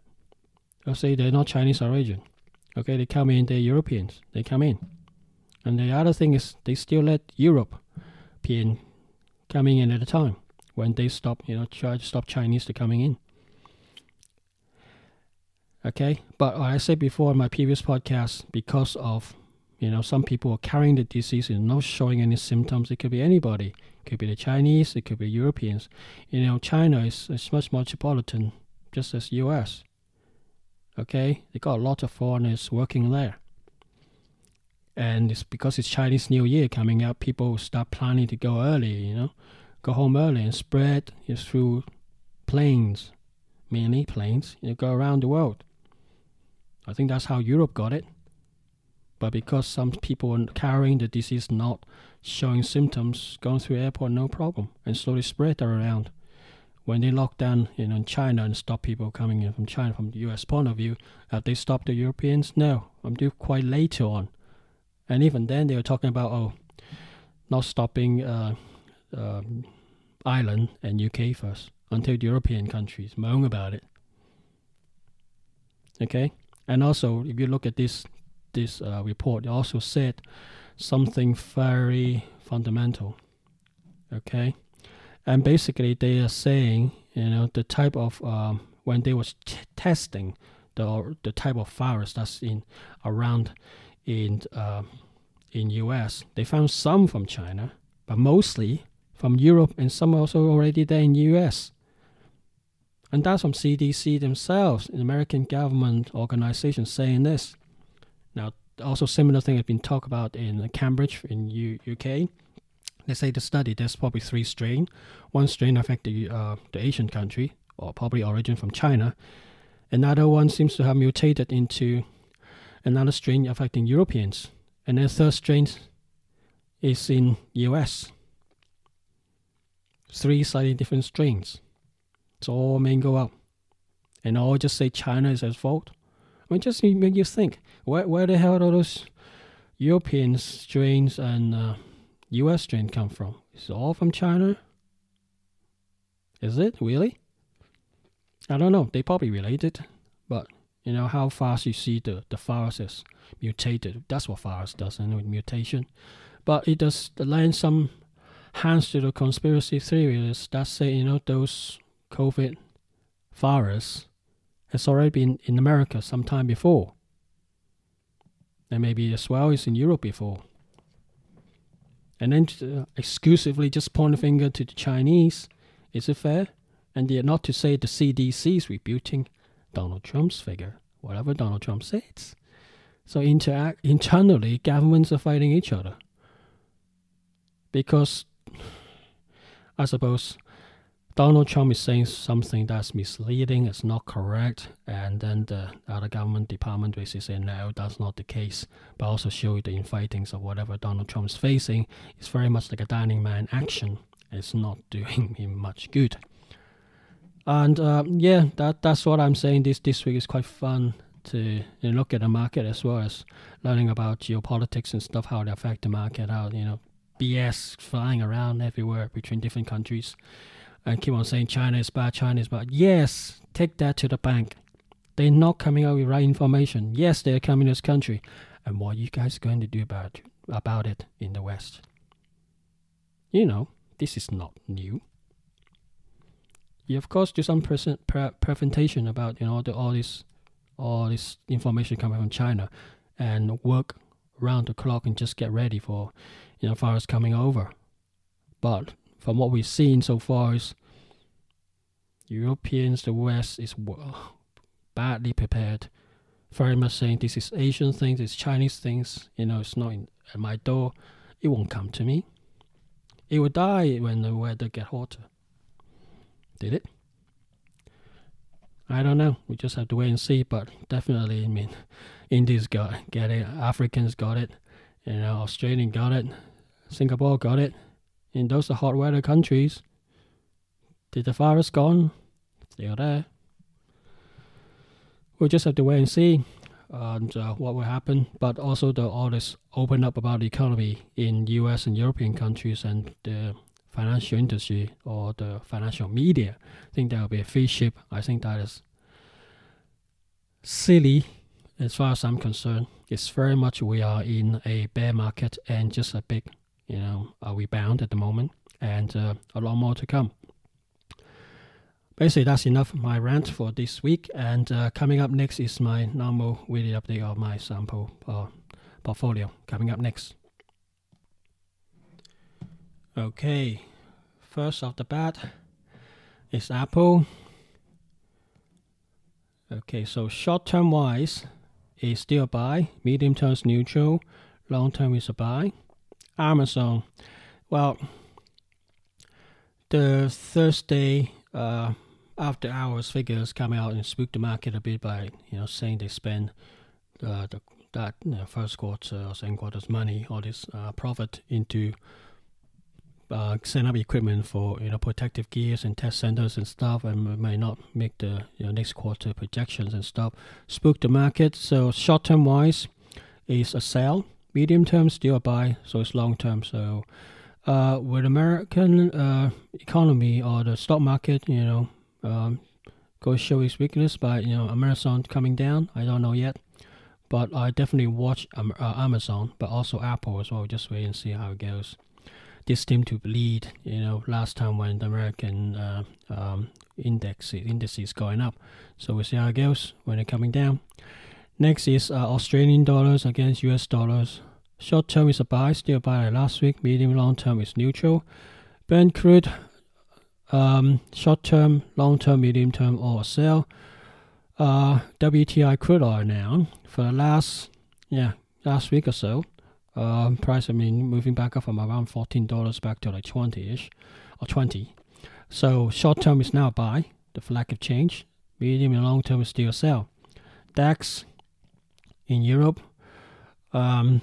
They'll say they're not Chinese origin. Okay, they come in, they're Europeans. They come in. And the other thing is, they still let European coming in at a time when they stop, you know, try to stop Chinese to coming in. Okay, but like I said before in my previous podcast, because of, you know, some people are carrying the disease and not showing any symptoms. It could be anybody. It could be the Chinese. It could be Europeans. You know, China is much metropolitan, just as U.S. Okay, they got a lot of foreigners working there. And it's because it's Chinese New Year coming up, people start planning to go early, you know, go home early and spread it through planes, mainly planes, you know, go around the world. I think that's how Europe got it. But because some people are carrying the disease, not showing symptoms, going through the airport, no problem, and slowly spread around. When they lock down, you know, in China and stop people coming in from China, from the U.S. point of view, have they stopped the Europeans? No, I'm doing quite later on. And even then, they were talking about, oh, not stopping Ireland and UK first until the European countries moan about it. Okay, and also if you look at this report, it also said something very fundamental. Okay, and basically they are saying, you know, the type of when they was testing the type of virus that's in around. In U.S. they found some from China, but mostly from Europe, and some also already there in U.S. And that's from CDC themselves, an American government organization saying this. Now, also similar thing has been talked about in Cambridge in UK. They say the study there's probably three strains. One strain affect the Asian country, or probably origin from China. Another one seems to have mutated into another strain affecting Europeans, and then the third strain is in US. Three slightly different strains. It's all mango out. And all just say China is at fault. I mean, just make you think. Where the hell do those European strains and US strain come from? Is it all from China? Is it? Really? I don't know. They probably related. But, you know, how fast you see the viruses mutated. That's what virus does, and with mutation. But it does lend some hands to the conspiracy theories that say, you know, those COVID virus has already been in America sometime before. And maybe as well as in Europe before. And then exclusively just point the finger to the Chinese. Is it fair? And they're not to say the CDC is rebuting Donald Trump's figure, whatever Donald Trump says. So internally, governments are fighting each other. Because, I suppose, Donald Trump is saying something that's misleading, it's not correct, and then the other government department basically saying, no, that's not the case, but also show you the infightings of whatever Donald Trump is facing. It's very much like a dining man action. It's not doing him much good. And yeah, that's what I'm saying. This week is quite fun to look at the market, as well as learning about geopolitics and stuff, how they affect the market, how, you know, BS flying around everywhere between different countries, and keep on saying China is bad, China is bad. Yes, take that to the bank. They're not coming out with right information. Yes, they're a communist country, and what are you guys going to do about it in the West? You know, this is not new. You of course do some presentation about all this information coming from China, and work round the clock and just get ready for virus coming over. But from what we've seen so far is Europeans, the West is badly prepared, very much saying this is Asian things, it's Chinese things, it's not at my door, it won't come to me. It will die when the weather gets hotter. Did it? I don't know. We just have to wait and see. But definitely, I mean, India's got it, Africans got it, Australian got it, Singapore got it. In those are hot weather countries. Did the virus gone? They are there. We'll just have to wait and see, and what will happen. But also, all this open up about the economy in US and European countries and the financial industry or the financial media. I think there will be a free ship. I think that is silly as far as I'm concerned. It's very much we are in a bear market and just a big, are we bound at the moment, and a lot more to come. Basically, that's enough of my rant for this week, and coming up next is my normal weekly update of my sample portfolio. Coming up next. Okay, first off the bat is Apple. Okay, so short-term wise is still a buy, medium-term is neutral, long-term is a buy. Amazon, well, the Thursday after hours figures come out and spooked the market a bit by saying they spend first quarter or second quarter's money, all this profit into setting up equipment for protective gears and test centers and stuff, and may not make the next quarter projections and stuff. Spook the market. So short term wise is a sell, medium term still a buy, so it's long term. So with American economy or the stock market, go show its weakness by Amazon coming down. I don't know yet, but I definitely watch Amazon, but also Apple as well. Just wait and see how it goes. This seemed to lead, last time when the American indices going up. So we'll see how it goes when they're coming down. Next is Australian dollars against US dollars. Short term is a buy, still a buy like last week. Medium long term is neutral. Brent crude, short term, long term, medium term, or a sell. WTI crude oil now for the last week or so. Price moving back up from around $14 back to like 20-ish or 20. So short term is now a buy, the lack of change. Medium and long term is still a sell. DAX in Europe, long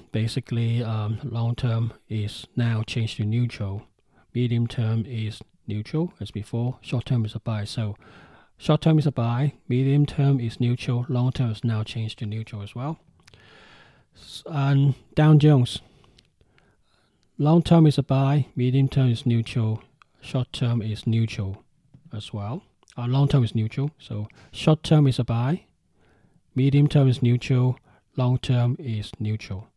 term is now changed to neutral. Medium term is neutral as before. Short term is a buy. So short term is a buy. Medium term is neutral. Long term is now changed to neutral as well. And Dow Jones. Long term is a buy. Medium term is neutral. Short term is neutral as well. Long term is neutral. So short term is a buy. Medium term is neutral. Long term is neutral.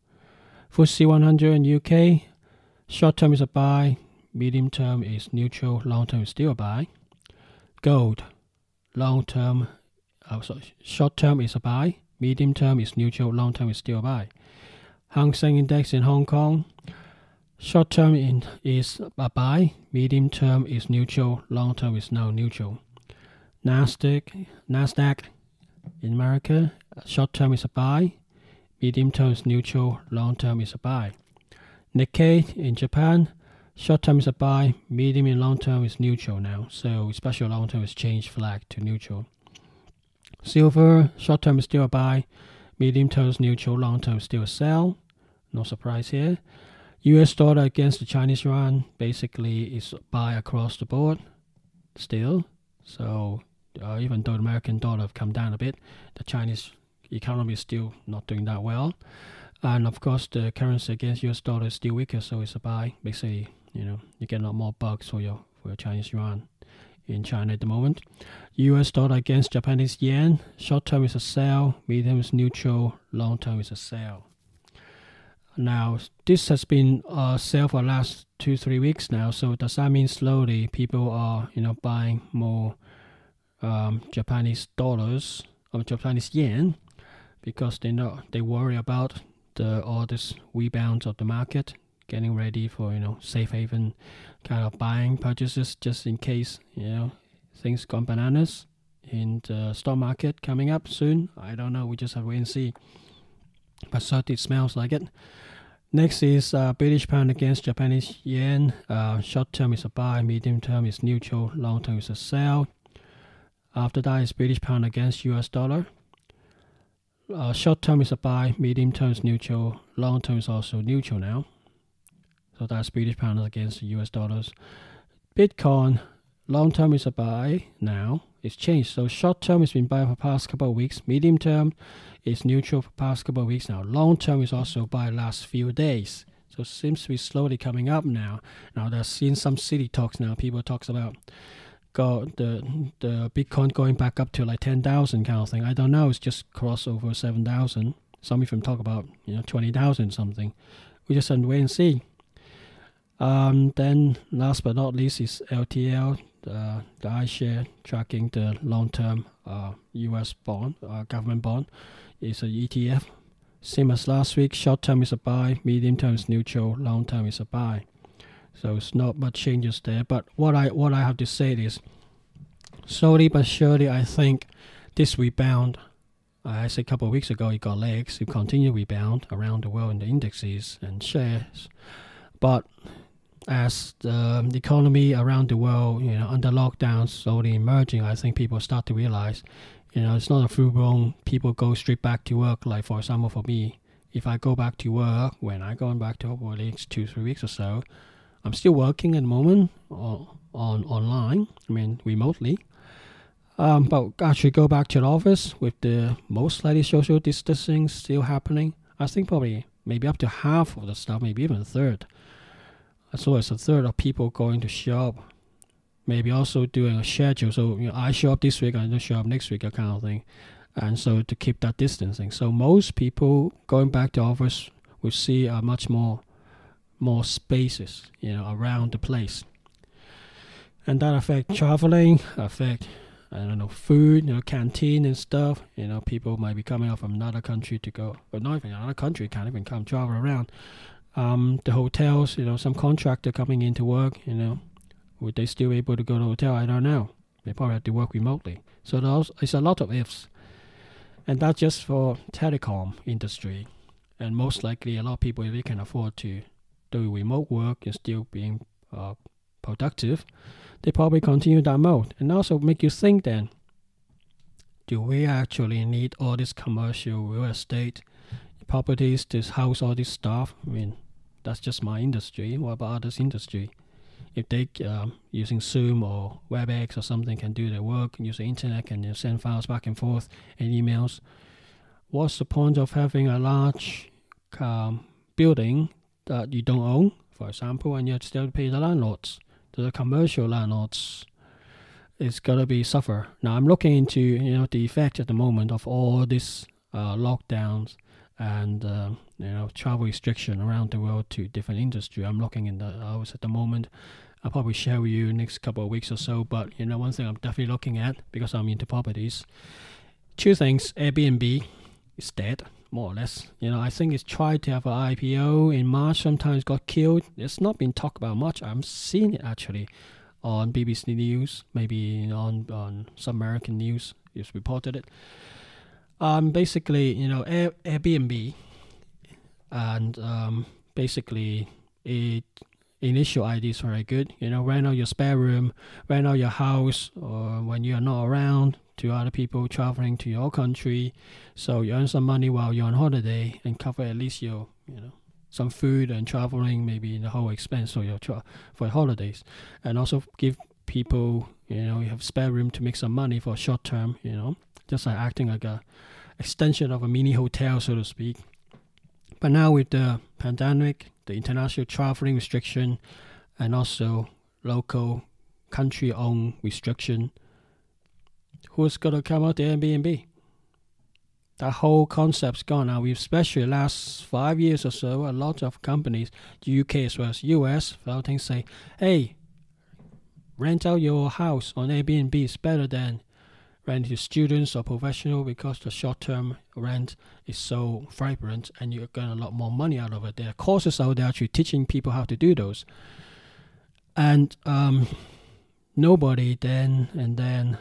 FTSE 100 in UK. Short term is a buy. Medium term is neutral. Long term is still a buy. Gold. Short term is a buy. Medium term is neutral. Long term is still a buy. Hang Seng Index in Hong Kong. Short term is a buy. Medium term is neutral. Long term is now neutral. Nasdaq in America. Short term is a buy. Medium term is neutral. Long term is a buy. Nikkei in Japan. Short term is a buy. Medium and long term is neutral now. So especially long term is changed flag to neutral. Silver. Short term is still a buy. Medium term is neutral. Long term is still a sell. No surprise here. US dollar against the Chinese yuan basically is buy across the board still. So even though the American dollar have come down a bit, the Chinese economy is still not doing that well. And of course the currency against US dollar is still weaker, so it's a buy. Basically, you know, you get a lot more bucks for your Chinese yuan in China at the moment. US dollar against Japanese yen. Short term is a sell, medium is neutral, long term is a sell. Now, this has been a sell for the last 2-3 weeks now, so does that mean slowly people are, you know, buying more Japanese dollars or Japanese yen because they worry about all this rebounds of the market, getting ready for, you know, safe haven kind of buying purchases just in case, you know, things gone bananas in the stock market coming up soon. I don't know, we just have to wait and see. But certainly it smells like it. Next is British pound against Japanese yen. Short term is a buy, medium term is neutral, long term is a sell. After that is British pound against US dollar. Short term is a buy, medium term is neutral, long term is also neutral now. So that's British pound against the US dollars. Bitcoin, long term is a buy now. It's changed. So short term has been buy for past couple of weeks. Medium term is neutral for past couple of weeks now. Long term is also buy last few days. So it seems to be slowly coming up now. Now there's seen some city talks now. People talks about the Bitcoin going back up to like 10,000 kind of thing. I don't know. It's just crossed over 7,000. Some of them talk about, you know, 20,000 something. We just have to wait and see. Then last but not least is LTL. The iShare tracking the long-term U.S. bond, government bond, is an ETF. Same as last week, short-term is a buy, medium-term is neutral, long-term is a buy. So it's not much changes there. But what I have to say is, slowly but surely, I think this rebound, I said a couple of weeks ago, it got legs. It continued rebound around the world in the indices and shares, but as the economy around the world, you know, under lockdowns slowly emerging, I think people start to realize, you know, it's not a full-blown people go straight back to work. Like for example, for me, if I go back to work, when I go back to work for the next 2-3 weeks or so, I'm still working at the moment on online. I mean remotely, but actually go back to the office with the most slightly social distancing still happening. I think probably maybe up to half of the stuff, maybe even a third. So it's a third of people going to shop, maybe also doing a schedule. So, you know, I show up this week, I don't show up next week, that kind of thing. And so to keep that distancing. So most people going back to office will see much more spaces, you know, around the place. And that affect traveling, affect, I don't know, food, you know, canteen and stuff. You know, people might be coming out from another country to go, or not even another country, can't even come travel around. The hotels, you know, some contractor coming into work, you know, would they still be able to go to the hotel? I don't know. They probably have to work remotely. So it's a lot of ifs. And that's just for telecom industry. And most likely a lot of people, if they can afford to do remote work and still being productive, they probably continue that mode. And also make you think then, do we actually need all this commercial real estate properties to house all this stuff? I mean, that's just my industry. What about others' industry? if they using Zoom or WebEx or something can do their work, use the internet, can send files back and forth and emails. What's the point of having a large building that you don't own, for example, and you have to still pay the landlords, to the commercial landlords? It's gonna be suffer. Now I'm looking into the effect at the moment of all these lockdowns and travel restriction around the world to different industry. I'm looking in the hours at the moment. I'll probably share with you next couple of weeks or so. But one thing I'm definitely looking at, because I'm into properties, two things. Airbnb is dead, more or less. I think it's tried to have an IPO in March, sometimes got killed. It's not been talked about much. I'm seeing it actually on BBC News, maybe on some American news, it's reported it. Basically, Airbnb, and basically it initial idea is very good. Rent out your spare room, rent out your house, or when you are not around to other people traveling to your country, so you earn some money while you're on holiday and cover at least your some food and traveling, maybe the whole expense for your holidays, and also give people you have spare room to make some money for short term, just like acting like a extension of a mini hotel, so to speak. But now with the pandemic, the international traveling restriction, and also local country owned restriction, who's gonna come out the Airbnb? That whole concept's gone now. We've especially last 5 years or so, a lot of companies, the UK as well as US, say, hey, rent out your house on Airbnb is better than rent to students or professional, because the short-term rent is so vibrant and you're getting a lot more money out of it. There are courses out there actually teaching people how to do those. And nobody then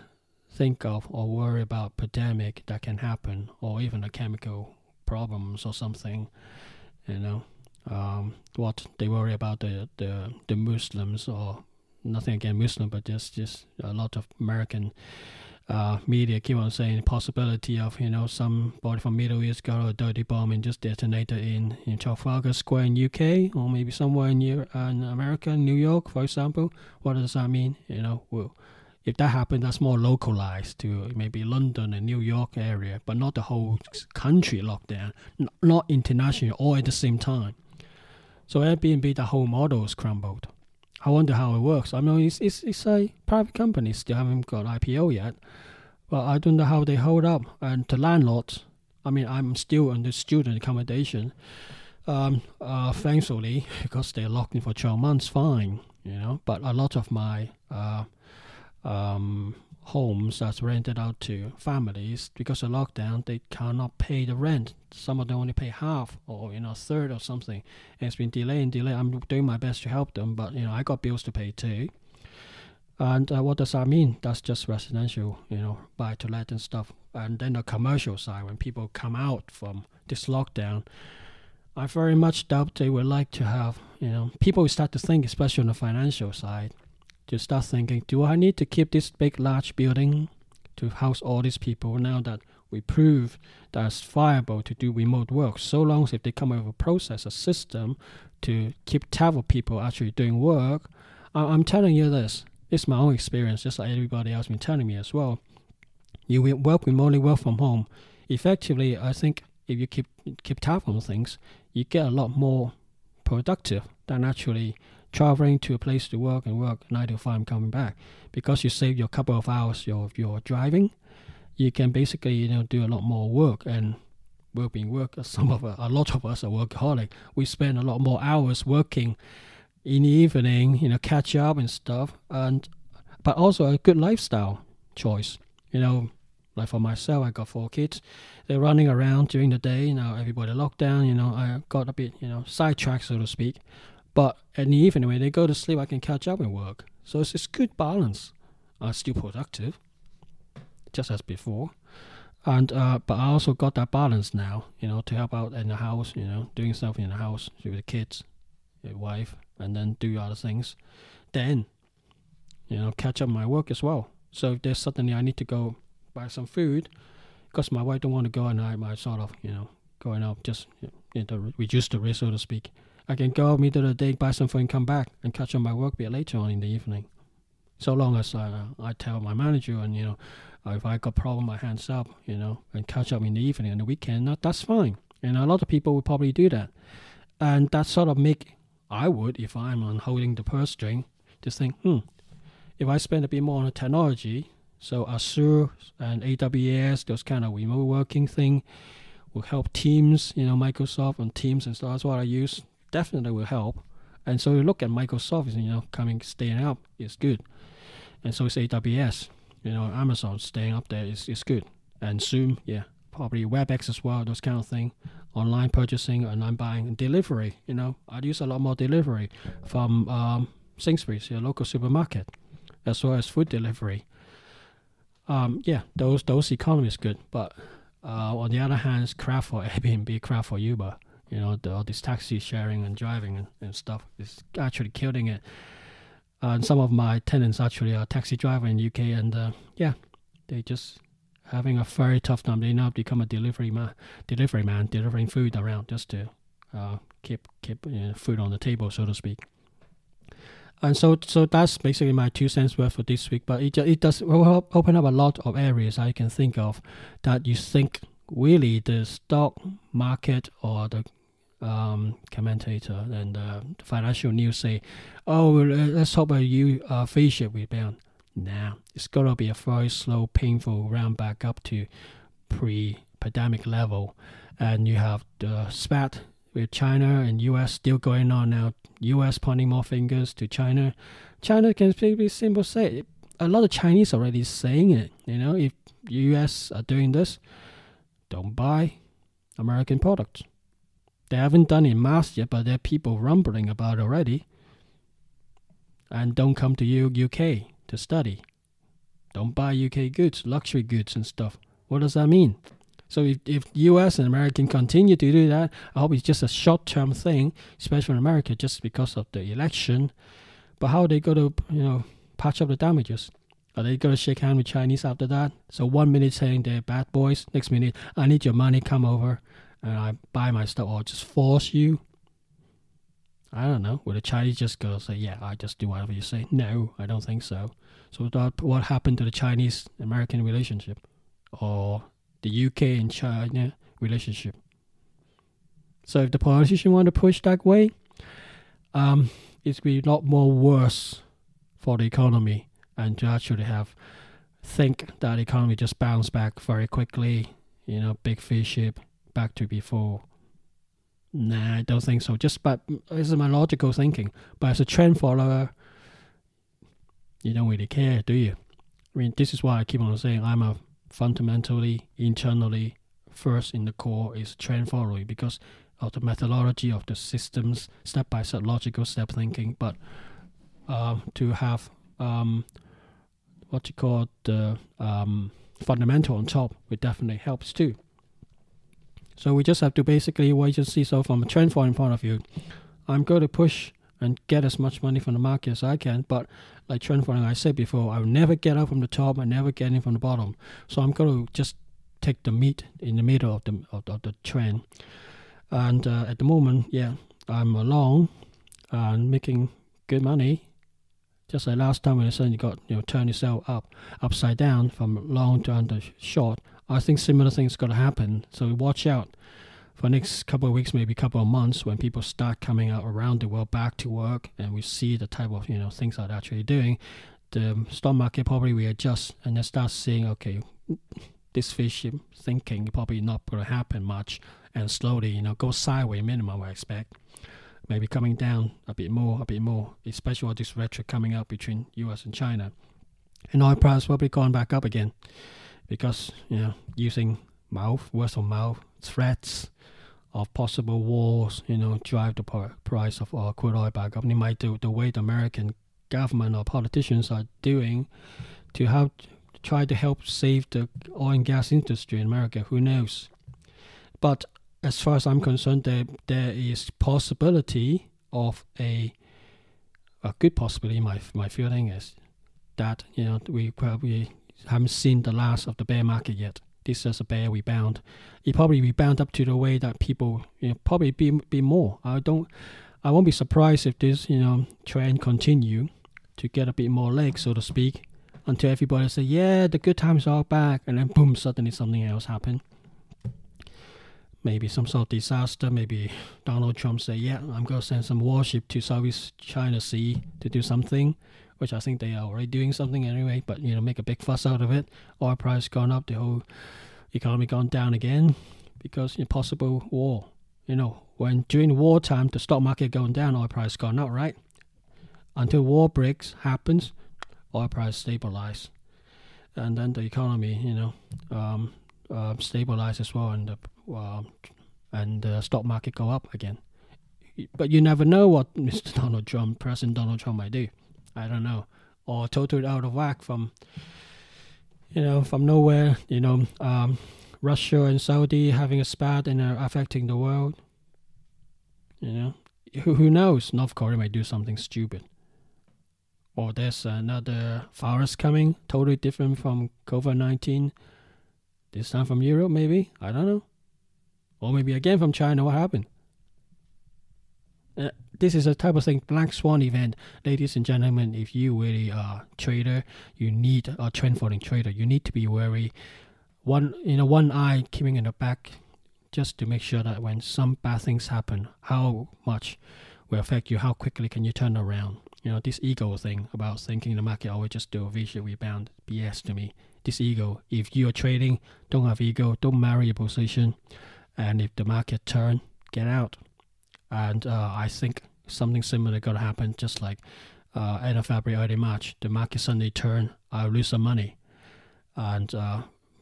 think of or worry about pandemic that can happen, or even the chemical problems or something, what they worry about the Muslims, or nothing against Muslim, but just a lot of American media keep on saying the possibility of somebody from Middle East got a dirty bomb and just detonated in Trafalgar Square in UK, or maybe somewhere in America, New York, for example. What does that mean? Well, if that happened, that's more localized to maybe London and New York area, but not the whole country locked down, not international all at the same time. So Airbnb, the whole model is crumbled. I wonder how it works. I mean, it's a private company, still haven't got IPO yet, but I don't know how they hold up. And the landlords, I mean, I'm still under student accommodation, thankfully, because they're locked in for 12 months, fine, but a lot of my homes that's rented out to families, because of lockdown, they cannot pay the rent. Some of them only pay half, or a third or something, and it's been delayed. I'm doing my best to help them, but I got bills to pay too. And what does that mean? That's just residential, buy to let and stuff. And then the commercial side, when people come out from this lockdown, I very much doubt they would like to have, people start to think, especially on the financial side, to start thinking, do I need to keep this big large building to house all these people, now that we prove that it's viable to do remote work, so long as if they come up with a process, a system to keep tab of people actually doing work. I'm telling you this, it's my own experience, just like everybody else been telling me as well. You will work remotely, work from home. Effectively, I think if you keep tab on things, you get a lot more productive than actually traveling to a place to work and work 9 to 5 and coming back, because you save your couple of hours your driving. You can basically do a lot more work, and we're being work. Some of a lot of us are workaholic. We spend a lot more hours working in the evening, catch up and stuff. And but also a good lifestyle choice. Like for myself, I got 4 kids. They're running around during the day. Now everybody locked down. I got a bit sidetracked, so to speak. But in the evening, when they go to sleep, I can catch up and work. So it's good balance. I'm still productive, just as before. And but I also got that balance now, to help out in the house, doing stuff in the house with the kids, the wife, and then do other things. Then, catch up my work as well. So if there's suddenly I need to go buy some food, because my wife don't want to go, and I might sort of, going out, just reduce the risk, so to speak. I can go out middle of the day, buy something, come back, and catch up my work bit later on in the evening. So long as I tell my manager, and you know, if I got problem, my hands up, you know, and catch up in the evening and the weekend. That's fine. And a lot of people would probably do that. And that sort of make, I would, if I'm on holding the purse string, just think, if I spend a bit more on the technology, so Azure and AWS, those kind of remote working thing, will help Teams, you know, Microsoft and Teams and stuff. That's what I use. Definitely will help. And so you look at Microsoft, you know, coming, staying up is good. And so it's AWS, you know, Amazon staying up there is good. And Zoom, yeah, probably WebEx as well, those kind of thing. Online purchasing, online buying, and delivery, you know. I'd use a lot more delivery from Sainsbury's, your local supermarket, as well as food delivery. Yeah, those economies good. But on the other hand, crap for Airbnb, crap for Uber. You know, all this taxi sharing and driving and stuff is actually killing it. And some of my tenants actually are taxi driver in the UK, and yeah, they just having a very tough time. They now become a delivery man, delivering food around just to keep you know, food on the table, so to speak. And so that's basically my 2 cents worth for this week. But it does open up a lot of areas I can think of that you think really the stock market or the commentator and the financial news say, oh, let's hope a V-shaped rebound. Nah, it's gonna be a very slow, painful round back up to pre-pandemic level. And you have the spat with China and US still going on now. US pointing more fingers to China. China can be simple say, a lot of Chinese already saying it. You know, if US are doing this, don't buy American products. They haven't done it in mass yet, but there are people rumbling about already. And don't come to UK to study. Don't buy UK goods, luxury goods and stuff. What does that mean? So if US and American continue to do that, I hope it's just a short-term thing, especially in America, just because of the election. But how are they going to, you know, patch up the damages? Are they going to shake hands with Chinese after that? So 1 minute saying they're bad boys, next minute, I need your money, come over, and I buy my stuff, or just force you. I don't know. Will the Chinese just go say, yeah, I just do whatever you say? No, I don't think so. So that, what happened to the Chinese-American relationship? Or the UK and China relationship. So if the politician want to push that way, it's be a lot more worse for the economy, and to actually have think that the economy just bounce back very quickly, you know, big V-shape back to before. Nah, I don't think so. Just but this is my logical thinking. But as a trend follower, you don't really care, do you? I mean, this is why I keep on saying I'm a fundamentally, internally, first in the core is trend following because of the methodology of the systems, step-by-step logical step thinking. But to have what you call the fundamental on top, it definitely helps too. So we just have to basically wait and see. So from a trend following point of view, I'm going to push and get as much money from the market as I can. But like trend following, I said before, I will never get out from the top. I never get in from the bottom. So I'm going to just take the meat in the middle of the trend. And at the moment, yeah, I'm along and making good money. Just like last time when I said you got, you know, turn yourself upside down from long down to short. I think similar things going to happen. So watch out for the next couple of weeks, maybe couple of months, when people start coming out around the world back to work, and we see the type of, you know, things that they're actually doing. The stock market probably will adjust, and then start seeing, okay, this fish thinking probably not going to happen much, and slowly, you know, go sideways minimum I expect. Maybe coming down a bit more, especially all this rhetoric coming up between US and China. And oil price probably going back up again. Because, you know, using mouth, words of mouth, threats of possible wars, you know, drive the price of crude oil back up. They might do the way the American government or politicians are doing to help, try to help save the oil and gas industry in America. Who knows? But as far as I'm concerned, there is possibility of a good possibility. My feeling is that, you know, we probably haven't seen the last of the bear market yet. This is a bear rebound. It probably rebound up to the way that people, you know, probably be more. I don't I won't be surprised if this, trend continue to get a bit more legs, so to speak, until everybody say, yeah, the good times are back, and then boom, suddenly something else happened. Maybe some sort of disaster, maybe Donald Trump say, yeah, I'm going to send some warship to Southeast China Sea to do something, which I think they are already doing something anyway, but, make a big fuss out of it. Oil price gone up, the whole economy gone down again, because possible war. When during wartime, the stock market going down, oil price gone up, right? Until war breaks happens, oil price stabilize. And then the economy, stabilize as well, and the stock market go up again. But you never know what Mr. Donald Trump, President Donald Trump, might do. I don't know, or totally out of whack from, from nowhere. Russia and Saudi having a spat and affecting the world. Who knows? North Korea might do something stupid. Or there's another virus coming, totally different from COVID-19. This time from Europe, maybe? I don't know. Or maybe again from China, what happened? This is a type of thing, black swan event. Ladies and gentlemen, if you really are a trader, you need a trend following trader. You need to be wary, one eye keeping in the back, just to make sure that when some bad things happen, how much will affect you, how quickly can you turn around. This ego thing about thinking the market always just do a visual rebound, BS to me. This ego, if you're trading, don't have ego, don't marry your position, and if the market turn, get out. And I think something similar going to happen, just like end of February, early March, the market suddenly turn, I'll lose some money, and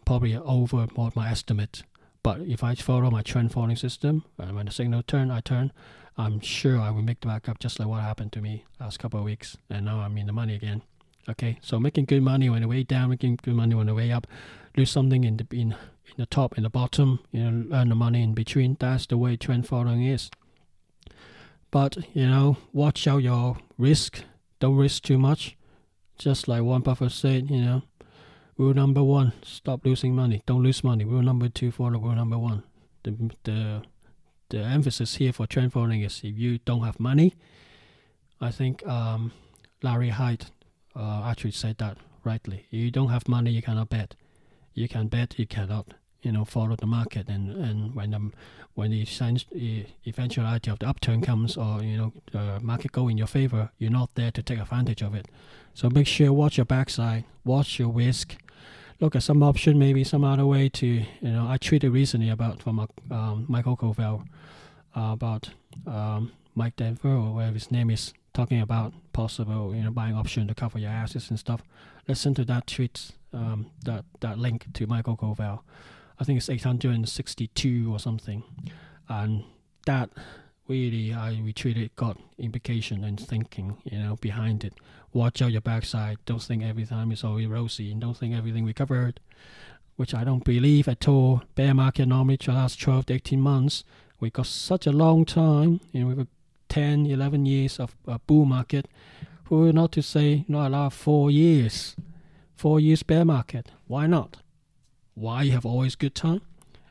probably over my estimate. But if I follow my trend following system, and when the signal turn, I turn, I'm sure I will make the back up, just like what happened to me last couple of weeks, and now I'm in the money again. Okay, so making good money on the way down, making good money on the way up, lose something in the top, in the bottom, earn the money in between. That's the way trend following is. But watch out your risk. Don't risk too much. Just like Warren Buffett said, rule number one: stop losing money. Don't lose money. Rule number two: follow rule number one. The emphasis here for trend following is if you don't have money. I think Larry Hyde actually said that rightly. If you don't have money, you cannot bet. You can bet, you cannot. Follow the market, and when the eventuality of the upturn comes, or the market go in your favor, you're not there to take advantage of it. So make sure watch your backside, watch your risk, look at some option, maybe some other way to I tweeted recently about from Michael Covell about Mike Denver or whatever his name is, talking about possible buying option to cover your assets and stuff. Listen to that tweet, that link to Michael Covell. I think it's 862 or something, and that really I retweeted, got implication and thinking behind it. Watch out your backside. Don't think every time it's always rosy, and don't think everything recovered, which I don't believe at all. Bear market normally lasts 12 to 18 months. We got such a long time, we got 10, 11 years of a bull market. Who are not to say not allow 4 years? 4 years bear market. Why not? Why you have always good time?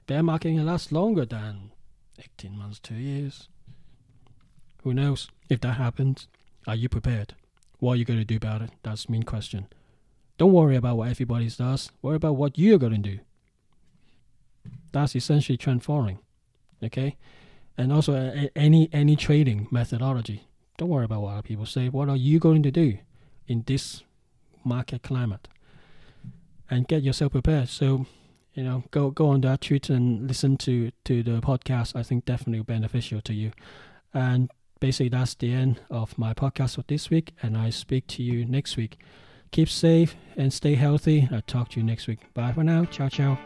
Bear market can last longer than 18 months, 2 years. Who knows? If that happens, are you prepared? What are you going to do about it? That's the main question. Don't worry about what everybody does. Worry about what you're going to do. That's essentially trend following. Okay? And also any trading methodology. Don't worry about what other people say. What are you going to do in this market climate? And get yourself prepared. So, go on that tweet and listen to the podcast. I think definitely beneficial to you. And basically, that's the end of my podcast for this week. And I speak to you next week. Keep safe and stay healthy. I'll talk to you next week. Bye for now. Ciao, ciao.